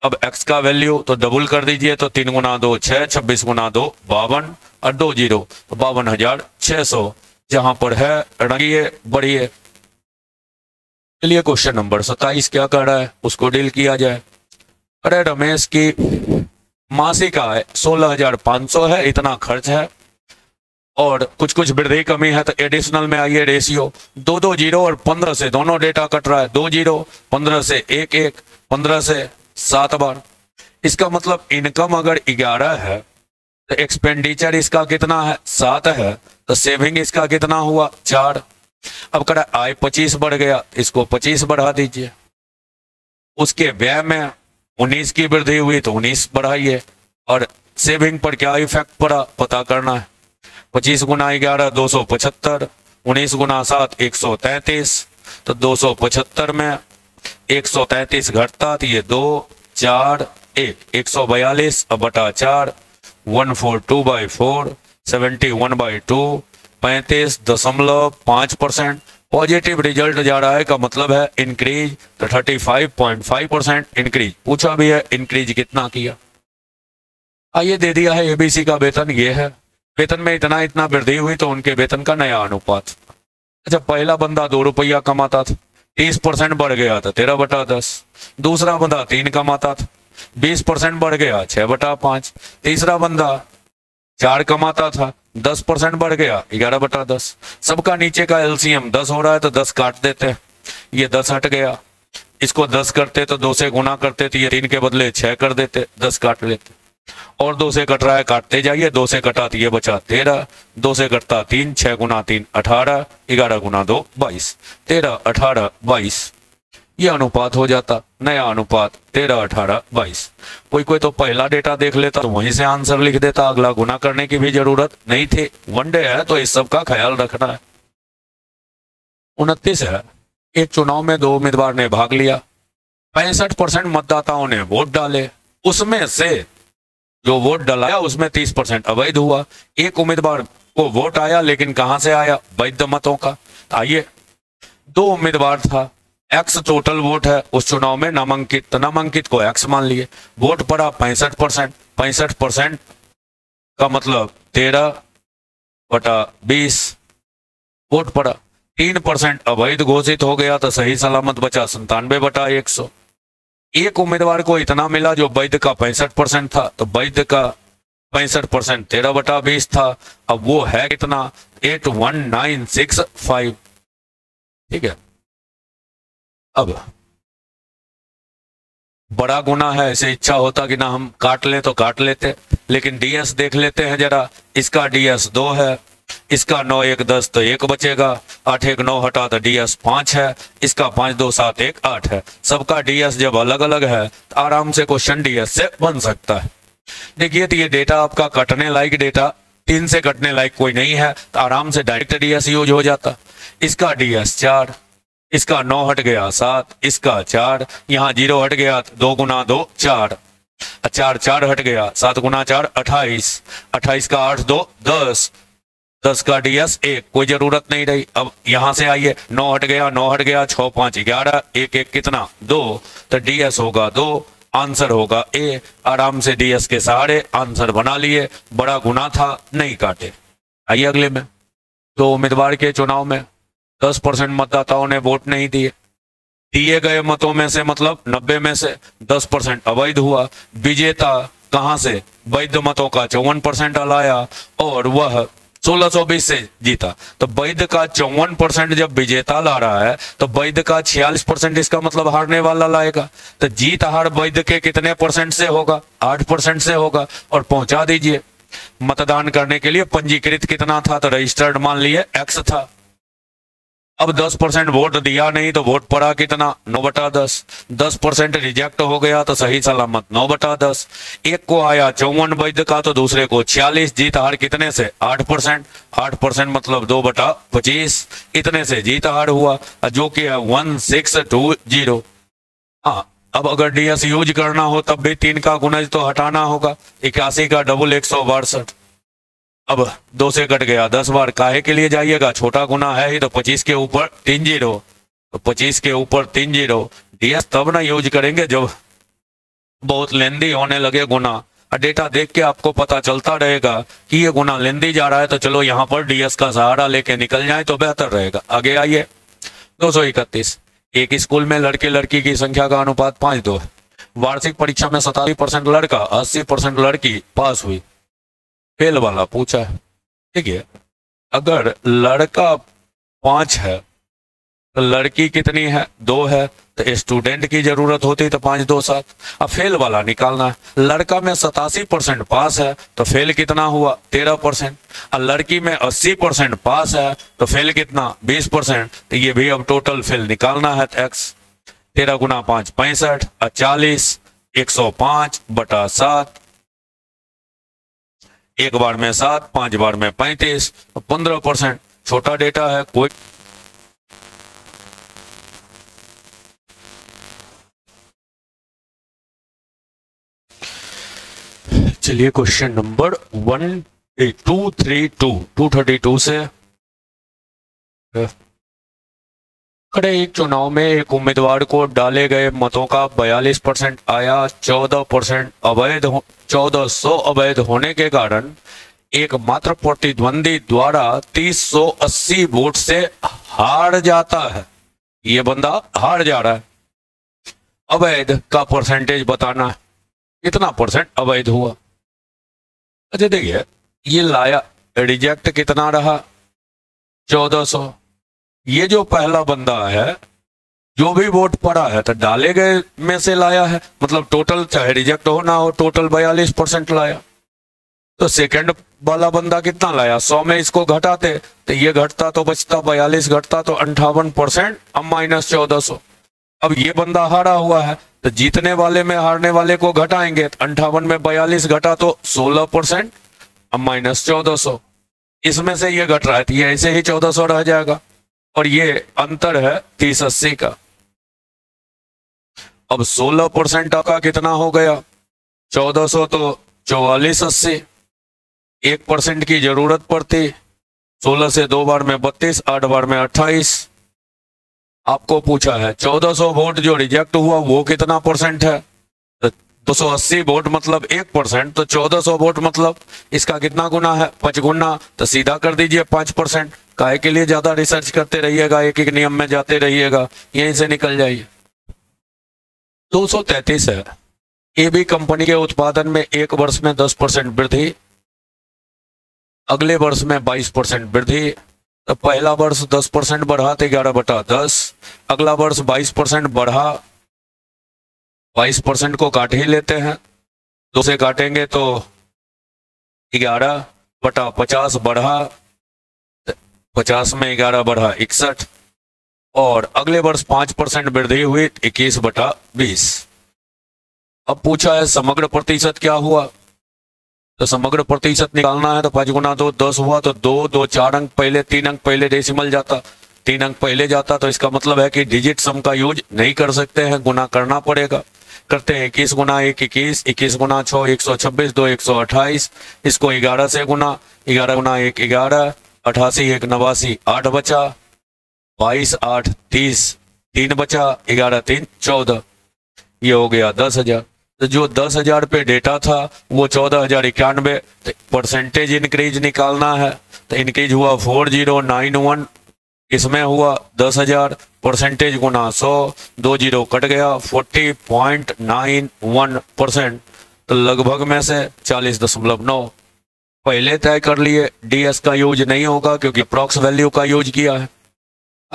अब x का वैल्यू तो डबल कर दीजिए तो तीन गुना दो छः, छब्बीस गुना दो बावन, और दो जीरो तो बावन हजार छः सौ जहां पर है रंगिए बढ़िए। चलिए क्वेश्चन नंबर सत्ताईस क्या कर रहा है, उसको डील किया जाए। अरे रमेश की मासिक आय सोलह हजार पाँच सौ है, इतना खर्च है और कुछ कुछ वृद्धि कमी है, तो एडिशनल में आइए रेशियो, दो दो जीरो और पंद्रह से दोनों डेटा कट रहा है, दो जीरो, पंद्रह से एक एक, पंद्रह से सात बार। इसका मतलब इनकम अगर ग्यारह है तो एक्सपेंडिचर इसका कितना है? सात है, तो सेविंग इसका कितना हुआ? चार। अब करा आय पच्चीस बढ़ गया, इसको पच्चीस बढ़ा दीजिए, उसके व्यय में उन्नीस की वृद्धि हुई तो उन्नीस बढ़ाइए, और सेविंग पर क्या इफेक्ट पड़ा पता करना है। पच्चीस गुना ग्यारह दो सौ पचहत्तर, उन्नीस गुना सात एक सौ तैतीस, तो दो सौ पचहत्तर में एक सौ तैतीस घटता तो ये दो चार एक, एक सौ बयालीस बटा चार, one four two by four, seventy one by two पैंतीस दशमलव पाँच परसेंट पॉजिटिव रिजल्ट जा रहा है का मतलब है इंक्रीज, तो thirty five point five percent increase. पूछा भी है इंक्रीज कितना किया। आइए दे दिया है एबीसी का वेतन ये है, वेतन में इतना इतना वृद्धि हुई तो उनके वेतन का नया अनुपात। अच्छा पहला बंदा दो रुपया कमाता था, तीस परसेंट बढ़ गया था तेरह बटा दस। दूसरा बंदा तीन कमाता था, बीस परसेंट बढ़ गया छह बटा पांच। तीसरा बंदा चार कमाता था, दस परसेंट बढ़ गया ग्यारह बटा दस। सबका नीचे का एलसीएम दस हो रहा है तो दस काट देते हैं, ये दस हट गया। इसको दस करते तो दो से गुना करते तो ये तीन के बदले छह कर देते, दस काट लेते। और दो से कट रहा है, काटते जाइए, दो से कटा तो ये बचा तेरह, दो से कटता तीन, छह गुना तीन अठारह, ग्यारह गुना दो बाईस, तेरह अठारह बाईस, ये अनुपात हो जाता नया अनुपात तेरह अठारह बाईस। कोई कोई तो पहला डेटा देख लेता तो वहीं से आंसर लिख देता, अगला गुना करने की भी जरूरत नहीं थी। वनडे है तो इस सब का ख्याल रखना है। उनतीस है, एक चुनाव में दो उम्मीदवार ने भाग लिया, पैंसठ परसेंट मतदाताओं ने वोट डाले, उसमें से जो वोट डलाया उसमें तीस परसेंट अवैध हुआ। एक उम्मीदवार को वोट आया लेकिन कहां से आया, वैध मतों का। आइए दो उम्मीदवार था, एक्स टोटल वोट है उस चुनाव में नामांकित, नामांकित को एक्स मान लिए, वोट पड़ा पैंसठ परसेंट, पैंसठ परसेंट का मतलब तेरह बटा बीस वोट पड़ा। तीन परसेंट अवैध घोषित हो गया तो सही सलामत बचा संतानवे बटा एक सौ। एक उम्मीदवार को इतना मिला जो वैध का पैंसठ परसेंट था, तो वैध का पैंसठ परसेंट तेरह बटा बीस था। अब वो है कितना, eight one nine six five, ठीक है। अब बड़ा गुना है, ऐसे इच्छा होता कि ना हम काट ले तो काट लेते, लेकिन डीएस देख लेते हैं जरा। इसका डीएस दो है, इसका नौ एक दस तो एक बचेगा, आठ एक नौ हटा तो डीएस पांच है, इसका पांच दो सात एक आठ है। सबका डीएस जब अलग अलग है तो आराम से क्वेश्चन डीएस से बन सकता है। देखिए तो ये डेटा आपका कटने लायक डेटा, तीन से कटने लायक कोई नहीं है तो आराम से डायरेक्ट डीएस यूज हो जाता। इसका डीएस चार, इसका नौ हट गया सात, इसका चार, यहाँ जीरो हट गया दो गुना दो चार, चार चार हट गया सात गुना चार अट्ठाईस, अट्ठाईस का आठ दो दस, दस का डीएस एक, कोई जरूरत नहीं रही। अब यहां से आइए, नौ हट गया नौ हट गया छः पाँच ग्यारह, एक एक कितना दो, तो डीएस होगा दो, आंसर होगा ए। आराम से डीएस के सहारे आंसर बना लिए, बड़ा गुना था नहीं काटे। आइए अगले में, तो उम्मीदवार के चुनाव में दस परसेंट मतदाताओं ने वोट नहीं दिए, दिए गए मतों में से मतलब नब्बे में से दस परसेंट अवैध हुआ। विजेता कहाँ से, वैध मतों का चौवन परसेंट लाया और वह सोलह सौ बीस से जीता। तो वैध का चौवन परसेंट जब विजेता ला रहा है तो वैध का छियालीस परसेंट, इसका मतलब हारने वाला लाएगा। तो जीत हार वैध के कितने परसेंट से होगा, आठ परसेंट से होगा। और पहुंचा दीजिए, मतदान करने के लिए पंजीकृत कितना था, तो रजिस्टर्ड मान लिए एक्स था। अब दस परसेंट वोट दिया नहीं तो वोट पड़ा कितना, नौ बटा दस। दस परसेंट रिजेक्ट हो गया तो सही सलामत नौ बटा दस। एक को आया चौवन वैध का तो दूसरे को छियालीस, जीत हार कितने से, आठ परसेंट, आठ परसेंट मतलब दो बटा पच्चीस, इतने से जीत हार हुआ जो कि है वन सिक्स टू जीरो। हाँ, अब अगर डीएस यूज करना हो तब भी तीन का गुणज तो हटाना होगा, इक्यासी का डबल एक सौ बासठ। अब दो से कट गया दस बार, काहे के लिए जाइएगा, छोटा गुना है ही तो पच्चीस के ऊपर तीन जीरो, तो पच्चीस के ऊपर तीन जीरो। डीएस तब ना यूज करेंगे जब बहुत लेंदी होने लगे गुना, और डेटा देख के आपको पता चलता रहेगा कि ये गुना लेंदी जा रहा है, तो चलो यहाँ पर डीएस का सहारा लेके निकल जाए तो बेहतर रहेगा। आगे आइए, दो सौ इकतीस, एक स्कूल में लड़के लड़की की संख्या का अनुपात पाँच दो है। वार्षिक परीक्षा में सतासी परसेंट लड़का अस्सी परसेंट लड़की पास हुई, फेल वाला पूछा है। ठीक है, अगर लड़का पांच है तो लड़की कितनी है, दो है, तो स्टूडेंट की जरूरत होती तो पांच दो सात। अब फेल वाला निकालना है, लड़का में सतासी परसेंट पास है तो फेल कितना हुआ, तेरह परसेंट, और लड़की में अस्सी परसेंट पास है तो फेल कितना, बीस परसेंट। तो ये भी अब टोटल फेल निकालना है, तो एक्स तेरह गुना पांच पैंसठ और चालीस एक सौ पांच बटा सात, एक बार में सात, पांच बार में पैंतीस, पंद्रह परसेंट। छोटा डेटा है, कोई चलिए question number one two three two two thirty two से खड़े एक चुनाव में एक उम्मीदवार को डाले गए मतों का बयालीस परसेंट आया। चौदह परसेंट अवैध चौदह सौ अवैध होने के कारण एकमात्र प्रतिद्वंदी द्वारा तीन सौ अस्सी वोट से हार जाता है। ये बंदा हार जा रहा है। अवैध का परसेंटेज बताना है, कितना परसेंट अवैध हुआ। अच्छा देखिए, ये लाया रिजेक्ट कितना रहा, चौदह सौ। ये जो पहला बंदा है, जो भी वोट पड़ा है तो डाले गए में से लाया है, मतलब टोटल चाहे रिजेक्ट हो ना हो, टोटल बयालीस परसेंट लाया। तो सेकंड वाला बंदा कितना लाया, सौ में इसको घटाते तो ये घटता तो बचता बयालीस, घटता तो अंठावन परसेंट, अब माइनस चौदह सौ। अब ये बंदा हारा हुआ है तो जीतने वाले में हारने वाले को घटाएंगे, अंठावन में बयालीस घटा तो सोलह परसेंट, अब माइनस चौदह सौ। इसमें से ये घट रहा है, ये ऐसे ही चौदह सौ रह जाएगा। और ये अंतर है तीस अस्सी का। अब सोलह परसेंट का कितना हो गया, चौदह सौ तो चौवालीस अस्सी। एक परसेंट की जरूरत पड़ती, सोलह से दो बार में बत्तीस, आठ बार में अट्ठाईस। आपको पूछा है चौदह सौ वोट जो रिजेक्ट हुआ वो कितना परसेंट है, दो सौ अस्सी वोट मतलब एक परसेंट, तो चौदह सौ वोट मतलब इसका कितना गुना है, पाँच गुना। तो सीधा कर दीजिए पाँच परसेंट। काहे के लिए ज्यादा रिसर्च करते रहिएगा, एक एक नियम में जाते रहिएगा, यहीं से निकल जाइए। दो सौ तैंतीस है, ए बी कंपनी के उत्पादन में एक वर्ष में दस परसेंट वृद्धि, अगले वर्ष में बाईस परसेंट वृद्धि। तो पहला वर्ष दस परसेंट बढ़ा तो ग्यारह बटा दस, अगला वर्ष बाईस परसेंट बढ़ा, बाईस परसेंट को काट ही लेते हैं, दो से काटेंगे तो ग्यारह बटा पचास बढ़ा, पचास में ग्यारह बढ़ा इकसठ। और अगले वर्ष पांच परसेंट वृद्धि हुई, इक्कीस बटा बीस। अब पूछा है समग्र प्रतिशत क्या हुआ, तो समग्र प्रतिशत निकालना है तो पांच गुना दो दस हुआ, तो दो दो चार अंक पहले, तीन अंक पहले डेसिमल जाता, तीन अंक पहले जाता, तो इसका मतलब है कि डिजिट सम का यूज नहीं कर सकते हैं, गुना करना पड़ेगा। करते हैं इक्कीस गुना एक, इक्कीस, इक्कीस गुना छो एक सौ छब्बीस, दो एक सौ अट्ठाईस, इसको ग्यारह से गुना, ग्यारह गुना एक ग्यारह, अठासी एक नवासी, आठ बचा, बाईस आठ तीस, तीन बचा, ग्यारह तीन चौदह, ये हो गया दस हजार। तो जो दस हजार पे डेटा था वो चौदह हजार इक्यानवे। परसेंटेज इंक्रीज निकालना है तो इंक्रीज हुआ फोर जीरो नाइन वन, इसमें हुआ दस हजार, परसेंटेज गुना सौ, दो जीरो कट गया, forty point nine one percent तो लगभग में से चालीस दशमलव नौ पहले तय कर लिए। डीएस का यूज नहीं होगा क्योंकि प्रॉक्स वैल्यू का यूज किया है।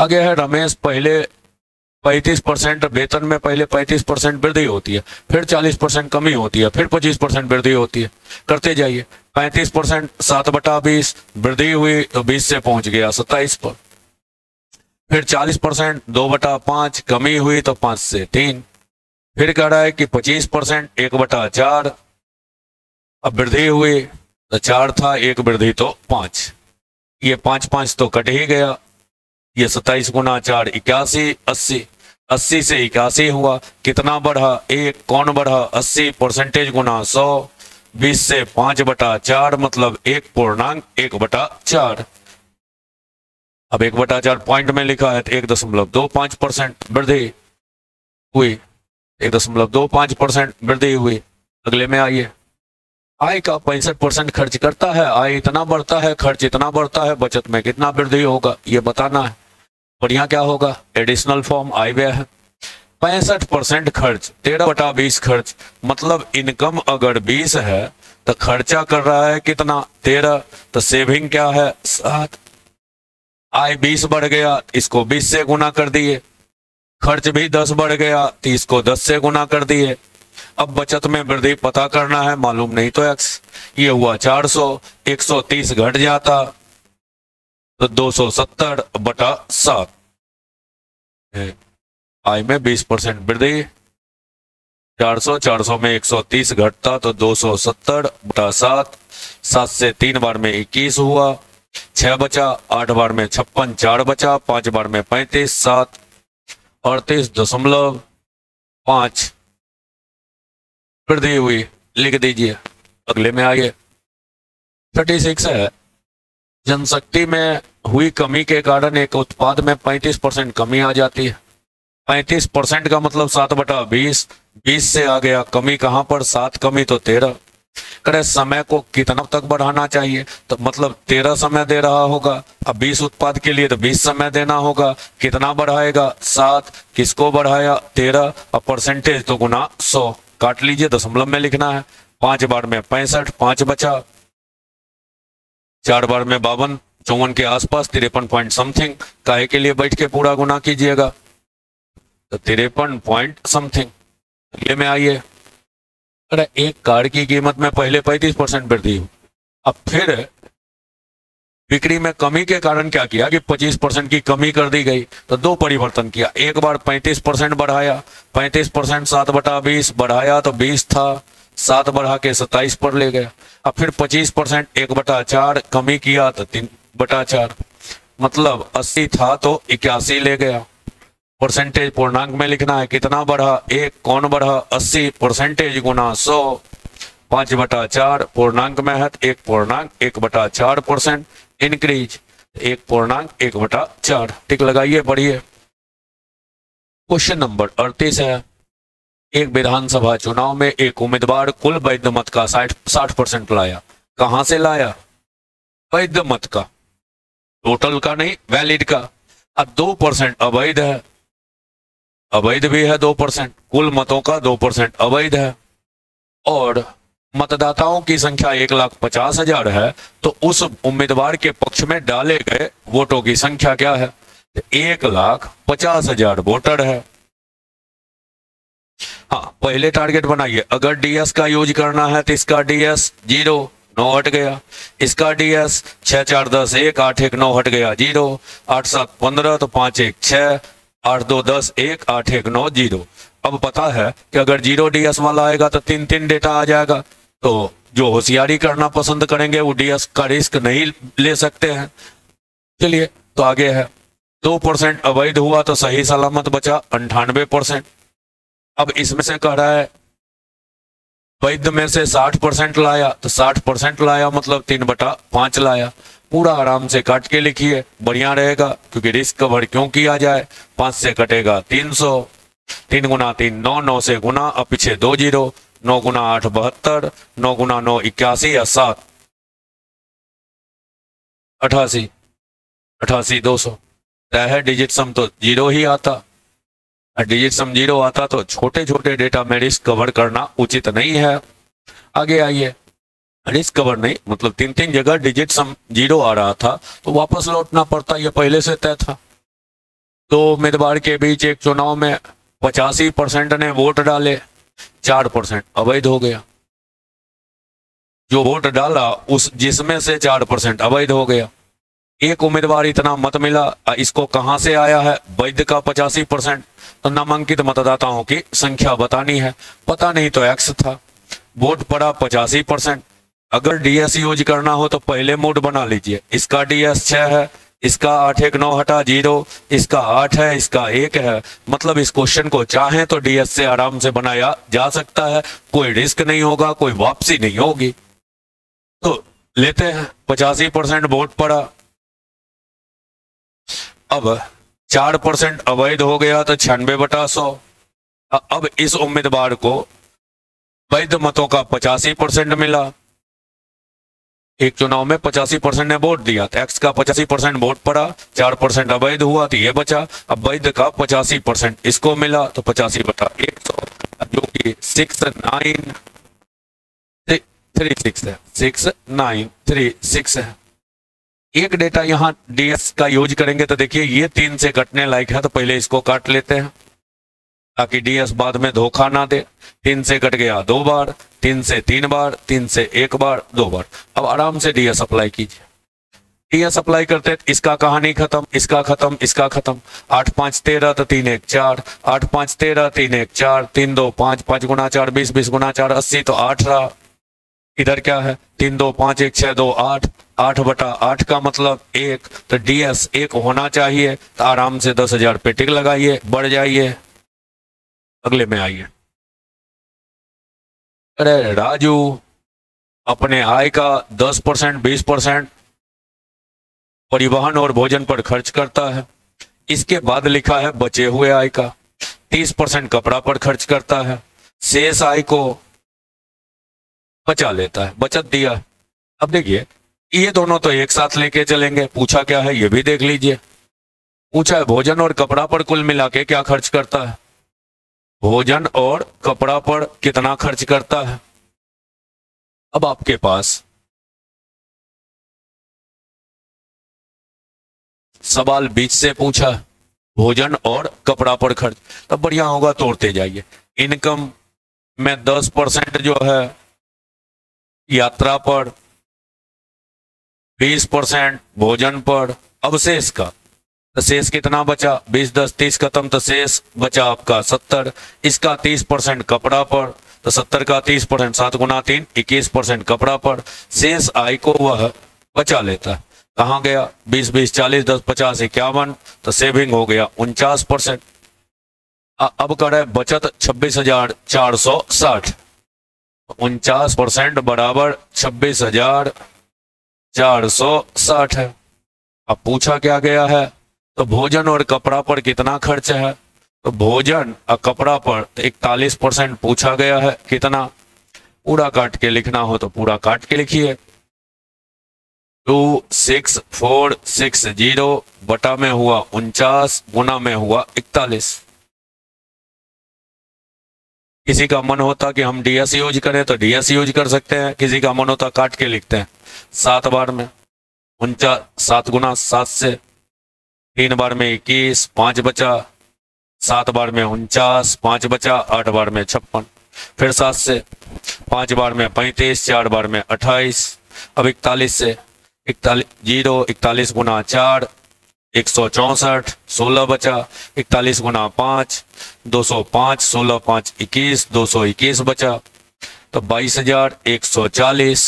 आगे है रमेश, पहले पैंतीस परसेंट वेतन में पहले पैंतीस परसेंट वृद्धि होती है, फिर चालीस परसेंट कमी होती है, फिर पच्चीस परसेंट वृद्धि होती है, करते जाइए। पैंतीस परसेंट सात बटा बीस वृद्धि हुई तो बीस से पहुंच गया सत्ताईस पर, फिर चालीस परसेंट दो बटा पांच कमी हुई तो पांच से तीन, फिर कह रहा है कि पच्चीस परसेंट एक बटा चार अब वृद्धि हुई तो चार था, एक वृद्धि तो पांच, ये पांच पांच तो कट ही गया, ये सत्ताईस गुना चार इक्यासी, अस्सी, अस्सी से इक्यासी हुआ, कितना बढ़ा एक, कौन बढ़ा अस्सी, परसेंटेज गुना सौ, बीस से पांच बटा चार मतलब एक पूर्णांक एक बटा चार। अब एक बटा चार पॉइंट में लिखा है तो एक दशमलव दो पांच परसेंट वृद्धि हुई, एक दशमलव दो पांच परसेंट वृद्धि हुई। अगले में आइए, आय का पैंसठ परसेंट खर्च करता है, आय इतना बढ़ता है, खर्च इतना बढ़ता है, बचत में कितना वृद्धि होगा ये बताना है। और यहाँ क्या होगा, एडिशनल फॉर्म आय व्यय है। पैंसठ परसेंट खर्च, तेरह बटा बीस खर्च, मतलब इनकम अगर बीस है तो खर्चा कर रहा है कितना, तेरह, तो सेविंग क्या है सात। आय बीस बढ़ गया, इसको बीस से गुना कर दिए, खर्च भी दस बढ़ गया तो इसको दस से गुना कर दिए। अब बचत में वृद्धि पता करना है, मालूम नहीं तो एक्स, ये हुआ चार सौ, एक सौ तीस घट जाता तो दो सौ सत्तर बटा सात, आय में बीस परसेंट वृद्धि, चार सौ, चार सौ में एक सौ तीस घटता तो दो सौ सत्तर बटा सात, सात से तीन बार में इक्कीस हुआ, छह बचा, आठ बार में छप्पन, चार बचा, पांच बार में पैंतीस, सात, अड़तीस दशमलव पांच वृद्धि हुई, लिख दीजिए। अगले में आइए, छत्तीस है। जनशक्ति में हुई कमी के कारण एक उत्पाद में पैंतीस परसेंट कमी आ जाती है। पैंतीस परसेंट का मतलब सात बटा बीस, बीस से आ गया कमी कहाँ पर, सात कमी तो तेरह। करे समय को कितना तक बढ़ाना चाहिए, तो मतलब तेरह समय दे रहा होगा, अब बीस उत्पाद के लिए तो बीस समय देना होगा, कितना बढ़ाएगा सात, किसको बढ़ाया तेरह, और परसेंटेज तो गुना सौ, काट लीजिए दशमलव में लिखना है, पांच बार में पैंसठ, पांच बचा, चार बार में बावन, चौवन के आसपास तिरपन पॉइंट समथिंग, काहे के लिए बैठ के पूरा गुना कीजिएगा तो तिरपन पॉइंट समथिंग। अगले में आइए, अरे एक कार की कीमत में पहले पैंतीस परसेंट वृद्धि हुई, अब फिर बिक्री में कमी के कारण क्या किया कि पच्चीस परसेंट की कमी कर दी गई, तो दो परिवर्तन किया, एक बार पैंतीस परसेंट बढ़ाया, पैंतीस परसेंट सात बटा बीस बढ़ाया तो बीस था, सात बढ़ा के सत्ताईस पर ले गया, अब फिर पच्चीस परसेंट एक बटा चार कमी किया तो तीन बटा चार, मतलब अस्सी था तो इक्यासी ले गया। परसेंटेज पूर्णांक में लिखना है, कितना बढ़ा एक, कौन बढ़ा अस्सी, परसेंटेज गुना सौ, पांच बटा चार पूर्णांक में है तो एक पूर्णांक एक बटा चार परसेंट इंक्रीज, एक पूर्णांक एक बटा चार, टिक लगाइए, बढ़िए। क्वेश्चन नंबर अड़तीस है, एक विधानसभा चुनाव में एक उम्मीदवार कुल वैध मत का साठ साठ परसेंट लाया, कहां से लाया, वैध मत का, टोटल का नहीं, वैलिड का। अब दो परसेंट अवैध है, अवैध भी है दो परसेंट, कुल मतों का दो परसेंट अवैध है, और मतदाताओं की संख्या एक लाख पचास हजार है, तो उस उम्मीदवार के पक्ष में डाले गए वोटों की संख्या क्या है, एक लाख पचास हजार वोटर है। हाँ, पहले टारगेट बनाइए, अगर डीएस का यूज करना है तो इसका डीएस जीरो, नौ हट गया, इसका डीएस छह चार दस एक, आठ एक नौ हट गया जीरो, आठ सात पंद्रह तो पांच एक छह, आठ दो दस एक, आठ एक नौ जीरो। अब पता है कि अगर जीरो डीएस वाला आएगा तो तीन तीन डेटा आ जाएगा, तो जो होशियारी करना पसंद करेंगे वो डीएस का रिस्क नहीं ले सकते हैं। चलिए तो आगे है, दो परसेंट अवैध हुआ तो सही सलामत बचा अंठानवे परसेंट। अब इसमें से कह रहा है वैध में से साठ परसेंट लाया, तो साठ परसेंट लाया मतलब तीन बटा पांच लाया, पूरा आराम से काट के लिखिए, बढ़िया रहेगा, क्योंकि रिस्क कवर क्यों किया जाए, पांच से कटेगा तीन सौ, तीन गुना तीन नौ, नौ से गुना और पीछे दो जीरो, नौ गुना आठ बहत्तर, नौ गुना नौ इक्यासी, या सात अठासी, अठासी दो सौ है, डिजिट सम तो जीरो ही आता, डिजिट सम जीरो आता तो छोटे छोटे डेटा में रिस्क कवर करना उचित नहीं है। आगे आइए, रिस्क कवर नहीं मतलब तीन तीन जगह डिजिट सम जीरो आ रहा था तो वापस लौटना पड़ता, यह पहले से तय था। दो उम्मीदवार के बीच एक चुनाव में पचासी परसेंट ने वोट डाले, चार परसेंट अवैध हो गया, जो वोट डाला उस जिसमें से चार परसेंट अवैध हो गया, एक उम्मीदवार इतना मत मिला, इसको कहां से आया है, वैध का पचासी परसेंट, तो नामांकित मतदाताओं की संख्या बतानी है, पता नहीं तो एक्स था, वोट पड़ा पचासी परसेंट। अगर डीएस यूज करना हो तो पहले मोड बना लीजिए, इसका डीएस छह है, इसका आठ एक नौ हटा जीरो, इसका आठ है, इसका एक है, मतलब इस क्वेश्चन को चाहे तो डीएस से आराम से बनाया जा सकता है, कोई रिस्क नहीं होगा, कोई वापसी नहीं होगी। तो लेते हैं पचासी परसेंट वोट पड़ा, अब चार परसेंट अवैध हो गया तो छियानवे बटा सौ। अब इस उम्मीदवार को वैध मतों का पचासी परसेंट मिला, एक चुनाव में पचासी परसेंट ने वोट दिया तो एक्स का पचासी परसेंट वोट पड़ा, चार परसेंट अवैध हुआ तो ये बचा, अब वैध का पचासी परसेंट इसको मिला तो पचासी बटा एक सौ, जो कि सिक्स नाइन थ्री सिक्स है, सिक्स नाइन थ्री सिक्स है। एक डेटा यहाँ डीएस का यूज करेंगे तो देखिए ये तीन से कटने लायक है, तो पहले इसको काट लेते हैं ताकि डीएस बाद में धोखा ना दे। तीन से कट गया दो बार, तीन से तीन बार, तीन से एक बार, दो बार। अब आराम से डीएस अप्लाई कीजिए, डीएस अप्लाई करते इसका कहानी खत्म, इसका खत्म, इसका खत्म। आठ पांच तेरह तो तीन एक चार, आठ पांच तेरह तीन एक चार, तीन दो पांच, पांच गुना चार बीस, बीस गुना चार अस्सी, तो आठ रहा। इधर क्या है तीन दो पांच एक छह दो आठ, आठ बटा आठ का मतलब एक, तो डीएस एक होना चाहिए, तो आराम से दस हजार पे टिक लगाइए, बढ़ जाइए। अगले में आइए, अरे राजू अपने आय का दस परसेंट बीस परसेंट परिवहन और भोजन पर खर्च करता है। इसके बाद लिखा है बचे हुए आय का तीस परसेंट कपड़ा पर खर्च करता है, शेष आय को बचा लेता है, बचत दिया है। अब देखिए ये दोनों तो एक साथ लेके चलेंगे। पूछा क्या है ये भी देख लीजिए। पूछा है भोजन और कपड़ा पर कुल मिला के क्या खर्च करता है, भोजन और कपड़ा पर कितना खर्च करता है। अब आपके पास सवाल बीच से पूछा भोजन और कपड़ा पर खर्च, तब बढ़िया होगा तोड़ते जाइए। इनकम में दस परसेंट जो है यात्रा पर, बीस परसेंट भोजन पर, अब शेष का तो शेष कितना बचा, बीस दस तीस खत्म, तो शेष बचा आपका सत्तर, इसका तीस परसेंट कपड़ा पर, तो सत्तर का तीस परसेंट सात गुना तीन इक्कीस परसेंट कपड़ा पर, शेष आय को वह बचा लेता है। कहाँ गया बीस बीस चालीस दस पचास इक्यावन, तो सेविंग हो गया उनचास परसेंट। अब करे बचत छब्बीस हजार चार सौ साठ, उनचास परसेंट बराबर छब्बीस हजार चार सौ साठ है। अब पूछा क्या गया है तो भोजन और कपड़ा पर कितना खर्च है, तो भोजन और कपड़ा पर इकतालीस परसेंट पूछा गया है कितना। पूरा काट के लिखना हो तो पूरा काट के लिखिए, two six four six zero बटा में हुआ उनचास गुना में हुआ इकतालीस। किसी का मन होता कि हम डीएस यूज करें तो डीएस यूज कर सकते हैं, किसी का मन होता काट के लिखते हैं। सात बार में उनचास, सात गुना सात से, तीन बार में इक्कीस पांच बचा, सात बार में उनचास पांच बचा, आठ बार में छप्पन, फिर सात से, पांच बार में पैंतीस, चार बार में अट्ठाईस, अब इकतालीस से इकतालीस जीरो इकतालीस गुना चार एक सौ चौसठ, सोलह बचा, इकतालीस गुना पांच दो सौ पांच, सोलह पांच इक्कीस, दो सौ इक्कीस बचा, तो बाईस हजार एक सौ चालीस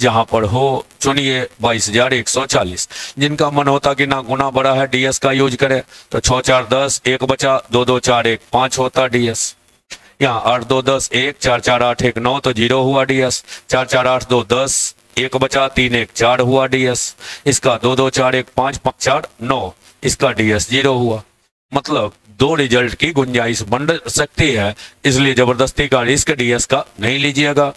जहां पर हो चुनिए बाईस हजार एक सौ चालीस। जिनका मन होता कि ना गुना बड़ा है डीएस का यूज करे तो छः चार दस एक बचा, दो दो चार एक पांच होता डीएस, यहाँ आठ दो दस एक, चार चार आठ एक नौ तो जीरो हुआ डीएस, चार चार आठ दो दस एक बचा, तीन एक चार हुआ डीएस, इसका दो दो चार एक पांच पांच चार नौ, इसका डीएस जीरो हुआ। मतलब दो रिजल्ट की गुंजाइश बन सकती है, इसलिए जबरदस्ती का रिस्क डीएस का नहीं लीजिएगा।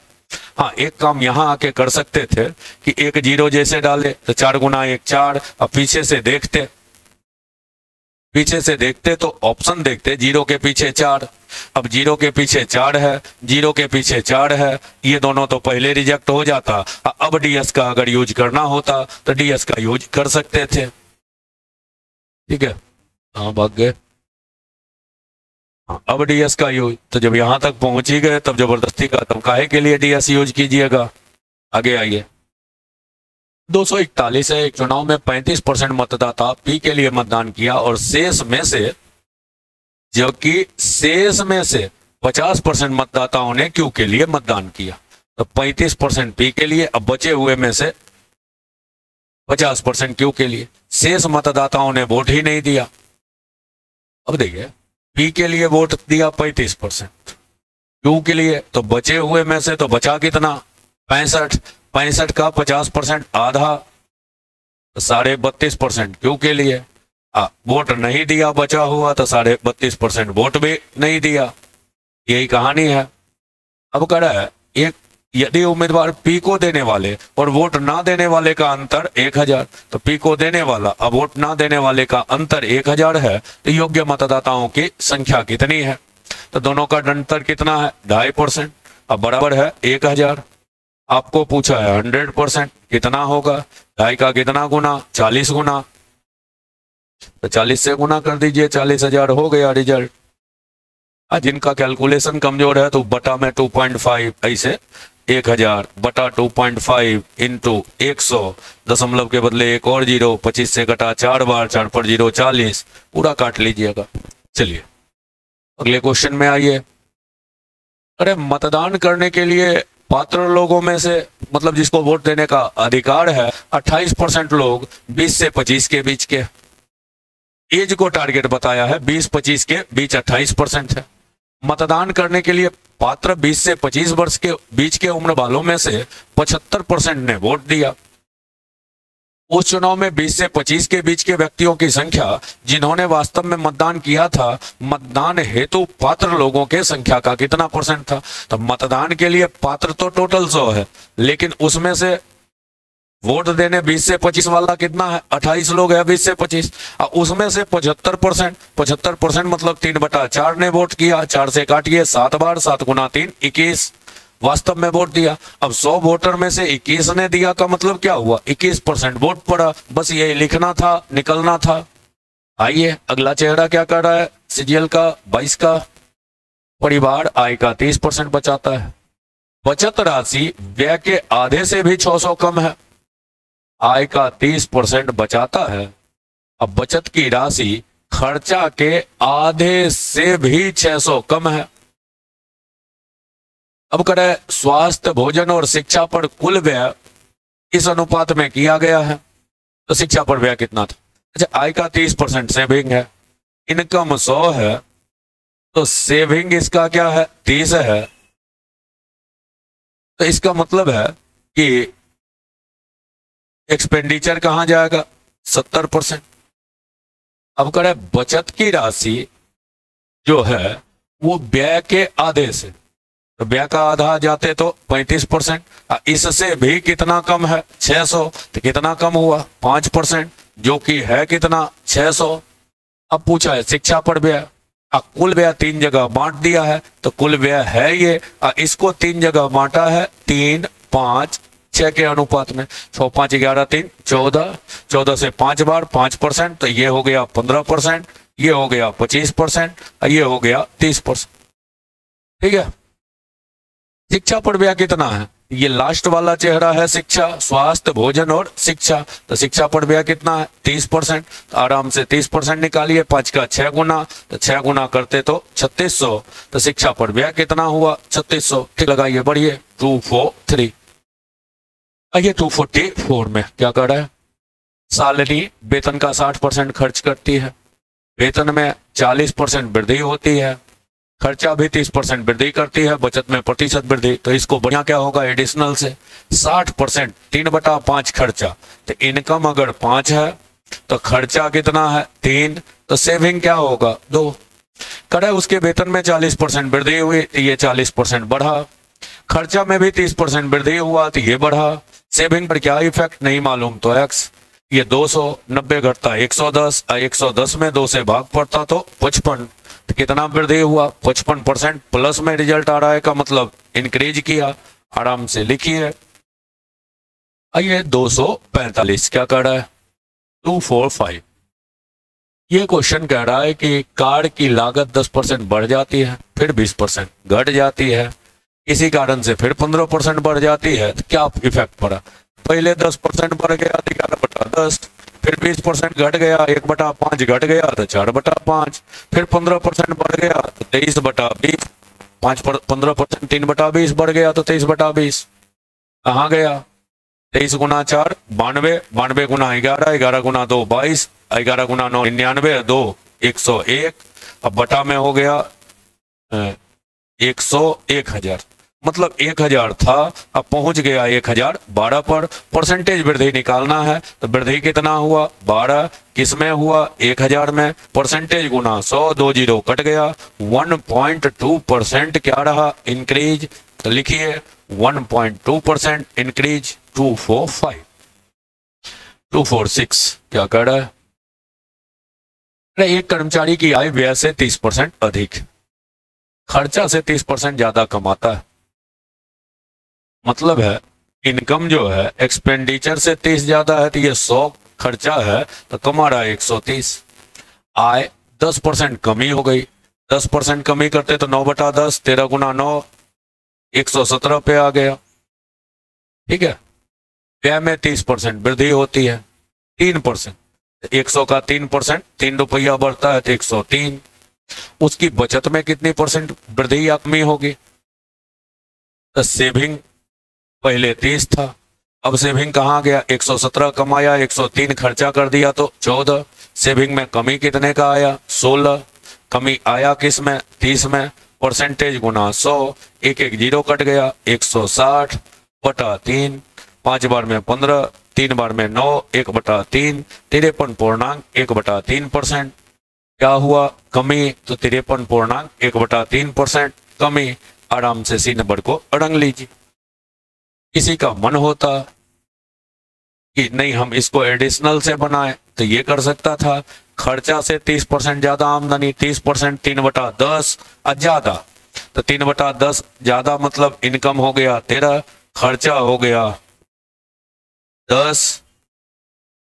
हाँ एक काम यहाँ आके कर सकते थे कि एक जीरो जैसे डाले तो चार गुना एक चार, अब पीछे से देखते पीछे से देखते तो ऑप्शन देखते जीरो के पीछे चार, अब जीरो के पीछे चार है, जीरो के पीछे चार है, ये दोनों तो पहले रिजेक्ट हो जाता। अब डीएस का अगर यूज करना होता तो डीएस का यूज कर सकते थे। ठीक है हाँ भाग गए। अब डीएस का यूज तो जब यहां तक पहुंच ही गए तब जबरदस्ती का तब काहे के लिए डीएस यूज कीजिएगा। आगे आइए, दो सौ इकतालीस है। एक चुनाव में पैंतीस परसेंट मतदाता पी के लिए मतदान किया और शेष में से जबकि शेष में से पचास परसेंट मतदाताओं ने क्यू के लिए मतदान किया। तो पैंतीस परसेंट पी के लिए, अब बचे हुए में से पचास परसेंट क्यू के लिए, शेष मतदाताओं ने वोट ही नहीं दिया। अब देखिए पी के लिए वोट दिया पैंतीस परसेंट, क्यू के लिए तो बचे हुए में से तो बचा कितना पैंसठ, पैंसठ का पचास परसेंट आधा तो साढ़े बत्तीस परसेंट क्यू के लिए आ, वोट नहीं दिया, बचा हुआ तो साढ़े बत्तीस परसेंट वोट भी नहीं दिया। यही कहानी है। अब कह रहा है एक यदि उम्मीदवार पी को देने वाले और वोट ना देने वाले का अंतर एक हजार, तो पी को देने वाला और वोट ना देने वाले का अंतर एक हजार है तो योग्य मतदाताओं की संख्या कितनी है, तो दोनों का अंतर कितना है ढाई परसेंट, अब बराबर है एक हजार। आपको पूछा है हंड्रेड परसेंट कितना होगा, ढाई का कितना गुना चालीस गुना, तो चालीस से गुना कर दीजिए चालीस हजार हो गया रिजल्ट। जिनका कैलकुलेशन कमजोर है तो बटा में टू पॉइंट फाइव, ऐसे एक हजार बटा टू पॉइंट फाइव इंटू एक सौ, दशमलव के बदले एक और जीरो, पच्चीस से कटा चार बार, चार पर जीरो चालीस, पूरा काट लीजिएगा। चलिए अगले क्वेश्चन में आइए। अरे मतदान करने के लिए पात्र लोगों में से, मतलब जिसको वोट देने का अधिकार है, अट्ठाईस परसेंट लोग बीस से पच्चीस के बीच के, एज को टारगेट बताया है बीस पच्चीस के बीच अट्ठाईस परसेंट है। मतदान करने के लिए पात्र बीस से पच्चीस वर्ष के बीच के उम्र वालों में से पचहत्तर परसेंट ने वोट दिया। उस चुनाव में बीस से पच्चीस के बीच के व्यक्तियों की संख्या जिन्होंने वास्तव में मतदान किया था, मतदान हेतु पात्र लोगों के संख्या का कितना परसेंट था? तो मतदान के लिए पात्र तो टोटल सौ है, लेकिन उसमें से वोट देने बीस से पच्चीस वाला कितना है? अट्ठाईस लोग है बीस से पच्चीस, और उसमें से पचहत्तर परसेंट, पचहत्तर परसेंट मतलब तीन बटा चार ने वोट किया। चार से काटिए सात बार, सात गुना तीन इक्कीस वास्तव में वोट दिया। अब सौ वोटर में से इक्कीस ने दिया का मतलब क्या हुआ? इक्कीस परसेंट वोट पड़ा। बस यही लिखना था, निकलना था। आइए अगला चेहरा क्या कर रहा है। सीजीएल का बाईस का परिवार आय का तीस परसेंट बचाता है। बचत राशि व्यय के आधे से भी छह सौ कम है, आय का तीस परसेंट बचाता है। अब बचत की राशि खर्चा के आधे से भी छह सौ कम है। अब करें स्वास्थ्य, भोजन और शिक्षा पर कुल व्यय इस अनुपात में किया गया है। तो शिक्षा पर व्यय कितना था? अच्छा, आय का तीस परसेंट सेविंग है, इनकम सौ है, तो सेविंग इसका क्या है? तीस है। तो इसका मतलब है कि एक्सपेंडिचर कहाँ जाएगा? सत्तर परसेंट। अब करें बचत की राशि जो है वो व्यय के आधे से, तो व्यय का आधा जाते तो पैंतीस परसेंट, इससे भी कितना कम है? छह सौ। तो कितना कम हुआ? पांच परसेंट, जो कि है कितना? छह सौ। अब पूछा है शिक्षा पर व्यय, कुल व्यय तीन जगह बांट दिया है, तो कुल व्यय है ये, इसको तीन जगह बांटा है, तीन पांच छह के अनुपात में। छह पांच ग्यारह, तीन चौदह, चौदह से पांच बार पांच परसेंट, तो ये हो गया पंद्रह परसेंट, ये हो गया पच्चीस परसेंट, ये हो गया तीस परसेंट। ठीक है, शिक्षा पर व्यय कितना है? ये लास्ट वाला चेहरा है शिक्षा, स्वास्थ्य, भोजन और शिक्षा। तो शिक्षा पर व्यय कितना है? तीस परसेंट। तो आराम से तीस परसेंट निकालिए, पांच का छह गुना, तो छह गुना करते तो छत्तीस सौ। तो शिक्षा पर व्यय कितना हुआ? छत्तीस सौ। ठीक, लगाइए, बढ़िए। दो सौ तैंतालीस, आइए दो सौ चौवालीस में क्या कर रहा है? सैलरी वेतन का साठ परसेंट खर्च करती है, वेतन में चालीस परसेंट वृद्धि होती है, खर्चा भी तीस परसेंट वृद्धि करती है, बचत में प्रतिशत वृद्धि। तो इसको बढ़िया क्या होगा? एडिशनल से साठ परसेंट, तीन बटा पांच खर्चा। तो इनकम अगर पांच है तो खर्चा कितना है? तीन, तो सेविंग क्या होगा? दो। करे उसके वेतन में चालीस परसेंट वृद्धि हुई, ये चालीस परसेंट बढ़ा, खर्चा में भी तीस परसेंट वृद्धि हुआ, तो ये बढ़ा। सेविंग पर क्या इफेक्ट? नहीं मालूम, तो एक्स। ये दो सौ नब्बे घटता एक सौ दस, एक सौ दस में दो से भाग पड़ता तो पचपन, तो कितना वृद्धि हुआ? पचपन परसेंट प्लस में रिजल्ट आ रहा है का मतलब इंक्रीज किया। आराम से लिखिए। आइए दो सौ पैंतालीस क्या कह रहा है? दो सौ पैंतालीस, ये क्वेश्चन कह रहा है कि कार की लागत दस परसेंट बढ़ जाती है, फिर बीस परसेंट घट जाती है, इसी कारण से फिर पंद्रह परसेंट बढ़ जाती है, तो क्या इफेक्ट पड़ा? पहले दस परसेंट बढ़ गया तो ग्यारह बटा दस, फिर बीस परसेंट घट गया, एक बटा पांच घट गया तो चार बटा पांच, फिर पंद्रह परसेंट बढ़ गया तो तेईस बटा बीस, पांच पंद्रह परसेंट तीन बटा बीस बढ़ गया तो तेईस बटा बीस। कहाँ गया? तेईस गुना चार बानवे, बानवे गुना ग्यारह, ग्यारह गुना दो बाईस, ग्यारह गुना नौ निन्यानवे, दो एक सौ एक, अब बटा में हो गया एक सौ एक हजार, मतलब एक हजार था, अब पहुंच गया एक हजार बारह पर। परसेंटेज वृद्धि निकालना है, तो वृद्धि कितना हुआ? बारह, किसमें हुआ? एक हजार में। परसेंटेज गुना सौ, दो जीरो कट गया, वन पॉइंट टू परसेंट क्या रहा? इंक्रीज। तो लिखिए one point two percent increase. दो सौ पैंतालीस, दो सौ छियालीस क्या कह रहा है? अरे एक कर्मचारी की आय व्यय से तीस परसेंट अधिक, खर्चा से तीस परसेंट ज्यादा कमाता है, मतलब है इनकम जो है एक्सपेंडिचर से तीस ज्यादा है, तो ये सौ खर्चा है तो कमा रहा है एक सौ तीस। आय दस परसेंट कमी हो गई, दस परसेंट कमी करते तो नौ बटा दस, तेरह गुना नौ एक सौ सत्रह पे आ गया। ठीक है, व्यय में तीस परसेंट वृद्धि होती है, तीन परसेंट, एक सौ का तीन परसेंट, तीन रुपया बढ़ता है तो एक सौ तीन। उसकी बचत में कितनी परसेंट वृद्धि या कमी होगी? तो सेविंग पहले तीस था, अब सेविंग कहाँ गया? एक सौ सत्रह कमाया, एक सौ तीन खर्चा कर दिया तो चौदह, सेविंग में कमी कितने का आया? सोलह, कमी आया किस में? तीस में, परसेंटेज गुना सौ, एक एक जीरो कट गया, एक सौ साठ बटा तीन, पांच बार में पंद्रह, तीन बार में नौ, एक बटा तीन, तिरपन पूर्णांक एक बटा तीन परसेंट। क्या हुआ कमी, तो तिरपन पूर्णांक एक बटा तीन परसेंट कमी। आराम से सी नंबर को अड़ंग लीजिए। किसी का मन होता कि नहीं हम इसको एडिशनल से बनाए तो ये कर सकता था, खर्चा से तीस परसेंट ज्यादा आमदनी, तीस परसेंट तीन बटा दस ज्यादा, तो तीन बटा दस ज्यादा मतलब इनकम हो गया तेरह, खर्चा हो गया दस,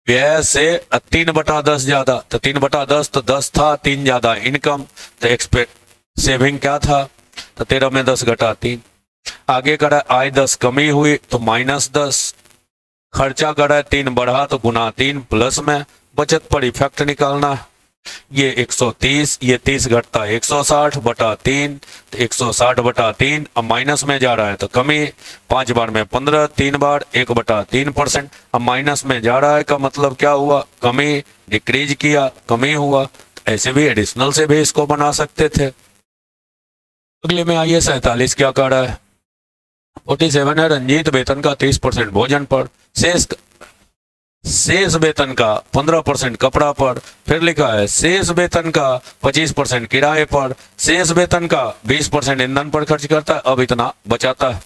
व्यय से तीन बटा दस ज्यादा, तो तीन बटा दस तो दस था, तीन ज्यादा इनकम, तो एक्सपेक्ट सेविंग क्या था, तो तेरह में दस घटा तीन। आगे करा आय दस कमी हुई तो माइनस दस, खर्चा करा तीन बढ़ा तो गुना तीन, प्लस में बचत पर इफेक्ट निकालना। ये एक सौ तीस, ये तीस घटता एक सौ साठ बटा तीन, तो एक सौ साठ बटा तीन अब माइनस में जा रहा है तो कमी, पांच बार में पंद्रह, तीन बार एक बटा तीन परसेंट, अब माइनस में जा रहा है का मतलब क्या हुआ कमी, डिक्रीज किया कमी हुआ। तो ऐसे भी एडिशनल से भी इसको बना सकते थे। अगले में आइए सैतालीस, क्या कर रहा है, फोर्टी सेवन है रंजीत वेतन का तीस परसेंट भोजन पर, शेष शेष वेतन का पंद्रह परसेंट कपड़ा पर, फिर लिखा है शेष वेतन का पच्चीस परसेंट किराए पर, शेष वेतन का बीस परसेंट ईंधन पर खर्च करता है, अब इतना बचाता है।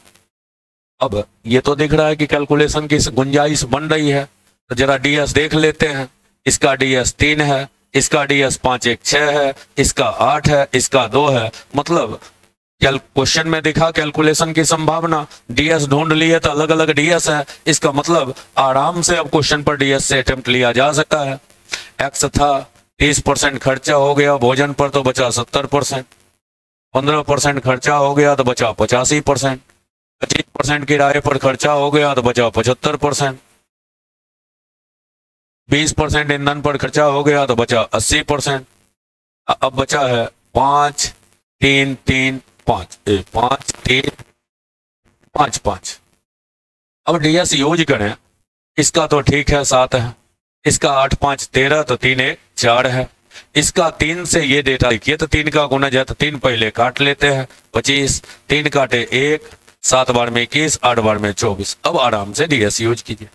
अब ये तो दिख रहा है कि कैलकुलेशन की गुंजाइश बन रही है, तो जरा डीएस देख लेते हैं। इसका डीएस तीन है, इसका डीएस पांच एक छह है, इसका आठ है, इसका दो है, मतलब क्वेश्चन में दिखा कैलकुलेशन की संभावना, डीएस ढूंढ लिए तो अलग अलग डीएस है, इसका मतलब आराम से अब क्वेश्चन पर डीएस से अटेम्प्ट लिया जा सकता है। एक्स था तीस परसेंट खर्चा हो गया भोजन पर तो बचा सत्तर परसेंट, पंद्रह परसेंट खर्चा हो गया तो बचा पचासी परसेंट, पच्चीस परसेंट किराए पर खर्चा हो गया तो बचा पचहत्तर परसेंट, बीस परसेंट ईंधन पर खर्चा हो गया तो बचा अस्सी परसेंट। अब बचा है पांच तीन तीन पांच ए, पांच तीन पांच पांच। अब डीएस यूज करें, इसका तो ठीक है सात है, इसका आठ पांच तेरह तो तीन एक चार है, इसका तीन से ये डेटा देखिए तो तीन का गुना जाए तो तीन पहले काट लेते हैं पच्चीस, तीन काटे एक, सात बार में इक्कीस, आठ बार में चौबीस। अब आराम से डीएस यूज कीजिए।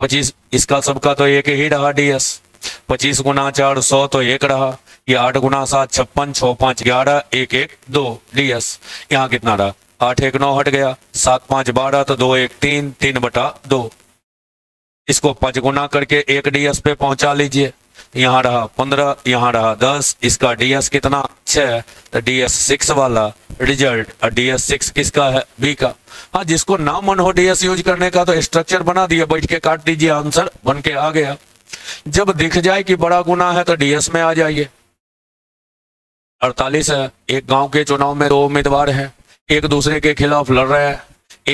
पच्चीस इसका सबका तो एक ही रहा डीएस, पच्चीस गुना चार सौ तो एक रहा, ये आठ गुना सात छप्पन, छो पांच ग्यारह, एक एक दो डीएस। यहाँ कितना रहा आठ एक नौ हट गया, सात पांच बारह तो दो एक तीन, तीन बटा दो। इसको पांच गुना करके एक डीएस पे पहुंचा लीजिए। यहाँ रहा पंद्रह, यहाँ रहा दस, इसका डीएस कितना छह, तो डीएस सिक्स वाला रिजल्ट। और डीएस सिक्स किसका है, बी का। हाँ, जिसको ना मन हो डीएस यूज करने का तो स्ट्रक्चर बना दिए, बैठ के काट दीजिए, आंसर बन के आ गया। जब दिख जाए कि बड़ा गुना है तो डीएस में आ जाइए। अड़तालीस है, एक गांव के चुनाव में दो उम्मीदवार हैं, एक दूसरे के खिलाफ लड़ रहे हैं,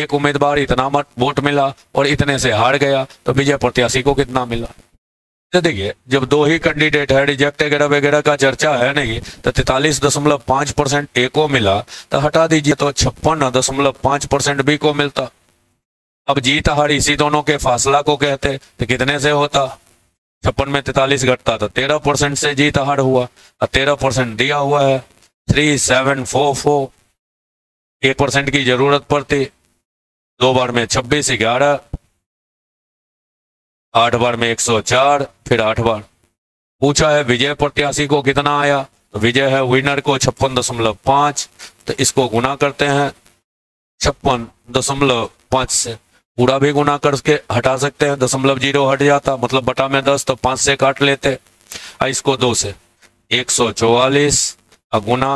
एक उम्मीदवार इतना मत वोट मिला और इतने से हार गया, तो विजय प्रत्याशी को कितना मिला। तो देखिए जब दो ही कैंडिडेट है, रिजेक्ट वगैरह वगैरह का चर्चा है नहीं, तो तैतालीस दशमलव पांच परसेंट ए को मिला तो हटा दीजिए, तो छप्पन दशमलव पांच परसेंट बी को मिलता। अब जीत हार इसी दोनों के फासला को कहते, तो कितने से होता, छप्पन में तैतालीस घटता था, तेरह परसेंट से जीत हार हुआ, और तेरह परसेंट दिया हुआ है थ्री सेवन फोर फोर। एक परसेंट की जरूरत पड़ती, दो बार में छब्बीस ग्यारह, आठ बार में एक सौ चार, फिर आठ बार। पूछा है विजय प्रत्याशी को कितना आया, तो विजय है विनर को छप्पन दशमलव पांच, तो इसको गुना करते हैं छप्पन दशमलव पांच से, पूरा भी गुना करके हटा सकते हैं, दशमलव जीरो हट जाता मतलब बटा में दस, तो पांच से काट लेते, इसको दो से एक सौ चौवालीस गुना।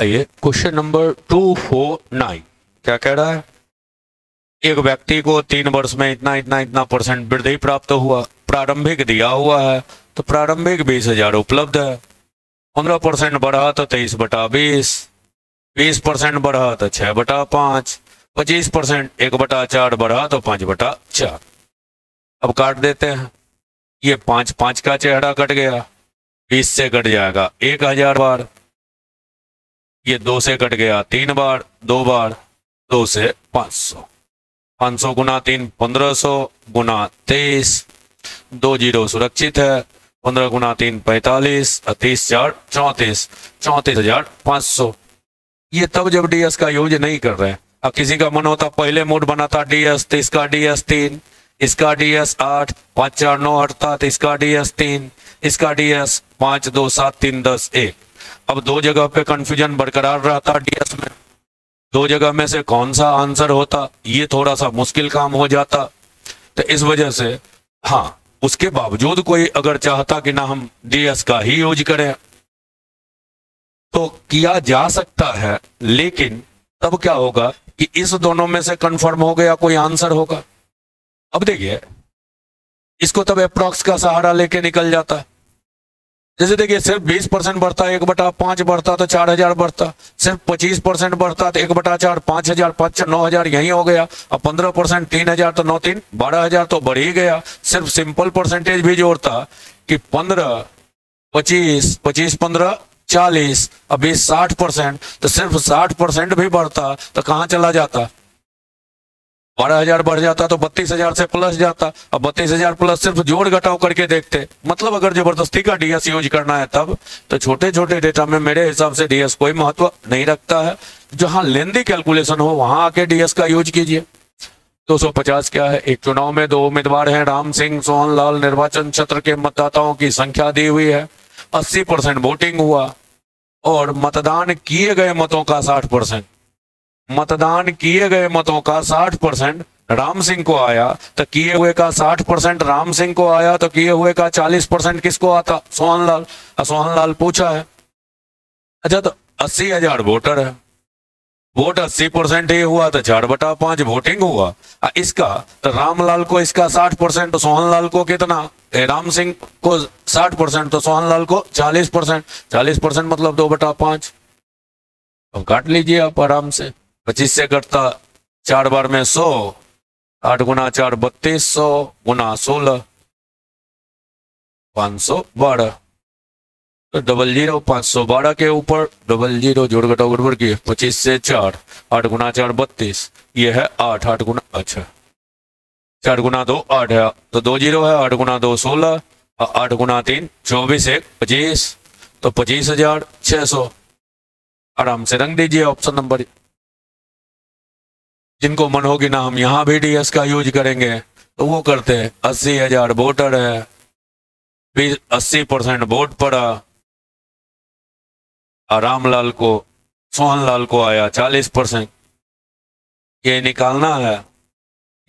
आइए question number two four nine, क्या कह रहा है, एक व्यक्ति को तीन वर्ष में इतना इतना इतना परसेंट वृद्धि प्राप्त हुआ, प्रारंभिक दिया हुआ है तो प्रारंभिक बीस हजार उपलब्ध है, पंद्रह परसेंट बढ़ा तो तेईस बटा बीस, बीस परसेंट बढ़ा तो छह बटा पांच, पच्चीस परसेंट एक बटा चार बढ़ा तो पांच बटा चार। अब काट देते हैं, ये पांच पांच का चेहरा कट गया, बीस से कट जाएगा एक हजार बार, ये दो से कट गया तीन बार, दो बार दो से पांच सौ, पांच सौ गुना तीन पंद्रह सौ गुना तेईस, दो जीरो सुरक्षित है, पंद्रह गुना तीन पैंतालीस, तीस चार चौंतीस, चौंतीस हजार पांच सौ। ये तब जब डीएस का यूज नहीं कर रहे हैं। अब किसी का मन होता पहले मोड बनाता डीएस, तो इसका डीएस तीन, इसका डीएस आठ, पांच चार नौ अड़ता, तो इसका डीएस तीन, इसका डीएस पांच दो सात तीन दस एक। अब दो जगह पे कंफ्यूजन बरकरार रहता डीएस में, दो जगह में से कौन सा आंसर होता, ये थोड़ा सा मुश्किल काम हो जाता। तो इस वजह से हाँ, उसके बावजूद कोई अगर चाहता कि ना हम डीएस का ही यूज करें तो किया जा सकता है, लेकिन तब क्या होगा कि इस दोनों में से कंफर्म हो गया कोई आंसर होगा। अब देखिए इसको तब एप्रॉक्स का सहारा लेके निकल जाता है। जैसे देखिए सिर्फ बीस परसेंट बढ़ता एक बटा पांच बढ़ता तो चार हजार बढ़ता, सिर्फ पच्चीस परसेंट बढ़ता तो एक बटा चार पांच हजार, पांच नौ हजार यही हो गया। अब पंद्रह परसेंट तीन हजार तो नौ तीन बारह हजार तो बढ़ ही गया। सिर्फ सिंपल परसेंटेज भी जोड़ता कि पंद्रह पच्चीस पच्चीस पंद्रह चालीस, अब बीस साठ परसेंट, तो सिर्फ साठ परसेंट भी बढ़ता तो कहाँ चला जाता, बारह हजार बढ़ जाता तो बत्तीस हजार से प्लस जाता। अब बत्तीस हजार प्लस सिर्फ जोड़ घटाव करके देखते। मतलब अगर जबरदस्ती का डीएस यूज करना है तब तो छोटे छोटे डेटा में मेरे हिसाब से डीएस कोई महत्व नहीं रखता है। जहां लेंदी कैलकुलेशन हो वहां आके डीएस का यूज कीजिए। दो सौ पचास क्या है, एक चुनाव में दो उम्मीदवार है राम सिंह सोहन लाल, निर्वाचन क्षेत्र के मतदाताओं की संख्या दी हुई है, अस्सी परसेंट वोटिंग हुआ और मतदान किए गए मतों का साठ परसेंट मतदान किए गए मतों का साठ परसेंट राम सिंह को आया, तो किए हुए का साठ परसेंट राम सिंह को आया, तो किए हुए का चालीस परसेंट किसको आता, सोहनलाल। सोहनलाल पूछा है अच्छा तो अस्सी हजार वोटर है, वोट अस्सी परसेंट ही हुआ तो चार बटा पांच वोटिंग हुआ इसका, तो रामलाल को इसका साठ परसेंट, तो सोहनलाल को कितना, राम सिंह को साठ परसेंट तो सोहनलाल को चालीस परसेंट, चालीस परसेंट मतलब दो बटा पांच। तो काट लीजिए आप आराम से, पच्चीस से करता चार बार में सौ, आठ गुना चार बत्तीस, सौ गुना सोलह पांच सौ बारह, तो डबल जीरो पांच सौ बारह के ऊपर डबल जीरो जोड़ घटाव गड़बड़ की, पच्चीस से चार, आठ गुना चार बत्तीस, ये है आठ, आठ गुना अच्छा चार गुना दो आठ है तो दो जीरो है, आठ गुना दो सोलह, आठ गुना तीन चौबीस, एक पच्चीस, तो पच्चीस हजार छह सौ। आराम से रंग दीजिए ऑप्शन नंबर। जिनको मन होगी ना हम यहाँ भी डीएस का यूज करेंगे तो वो करते हैं। अस्सी हजार वोटर है, बीस अस्सी परसेंट वोट पड़ा रामलाल को, सोहनलाल को आया चालीस परसेंट, ये निकालना है।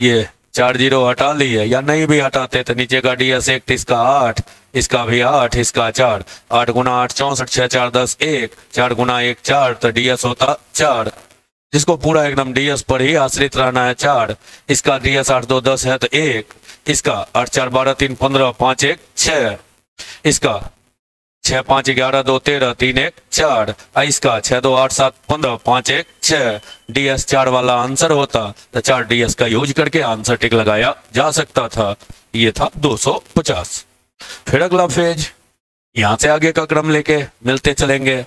ये चार जीरो हटा ली है या नहीं भी हटाते तो नीचे का डीएस एक, इसका आठ, इसका भी आठ, इसका चार, आठ गुना आठ चौसठ, छह चार दस एक, चार गुना एक चार, तो डीएस होता चार। जिसको पूरा एकदम डीएस पर ही आश्रित रहना है चार, इसका डीएस आठ दो दस है तो एक, इसका आठ चार बारह तीन पंद्रह पांच एक छह, इसका छह पांच ग्यारह दो तेरह तीन एक चार, इसका छह दो आठ सात पंद्रह पांच एक छह। डीएस चार वाला आंसर होता तो चार डीएस का यूज करके आंसर टिक लगाया जा सकता था। ये था दो सौ पचास। फिर अगला फेज, यहां से आगे का क्रम लेके मिलते चलेंगे।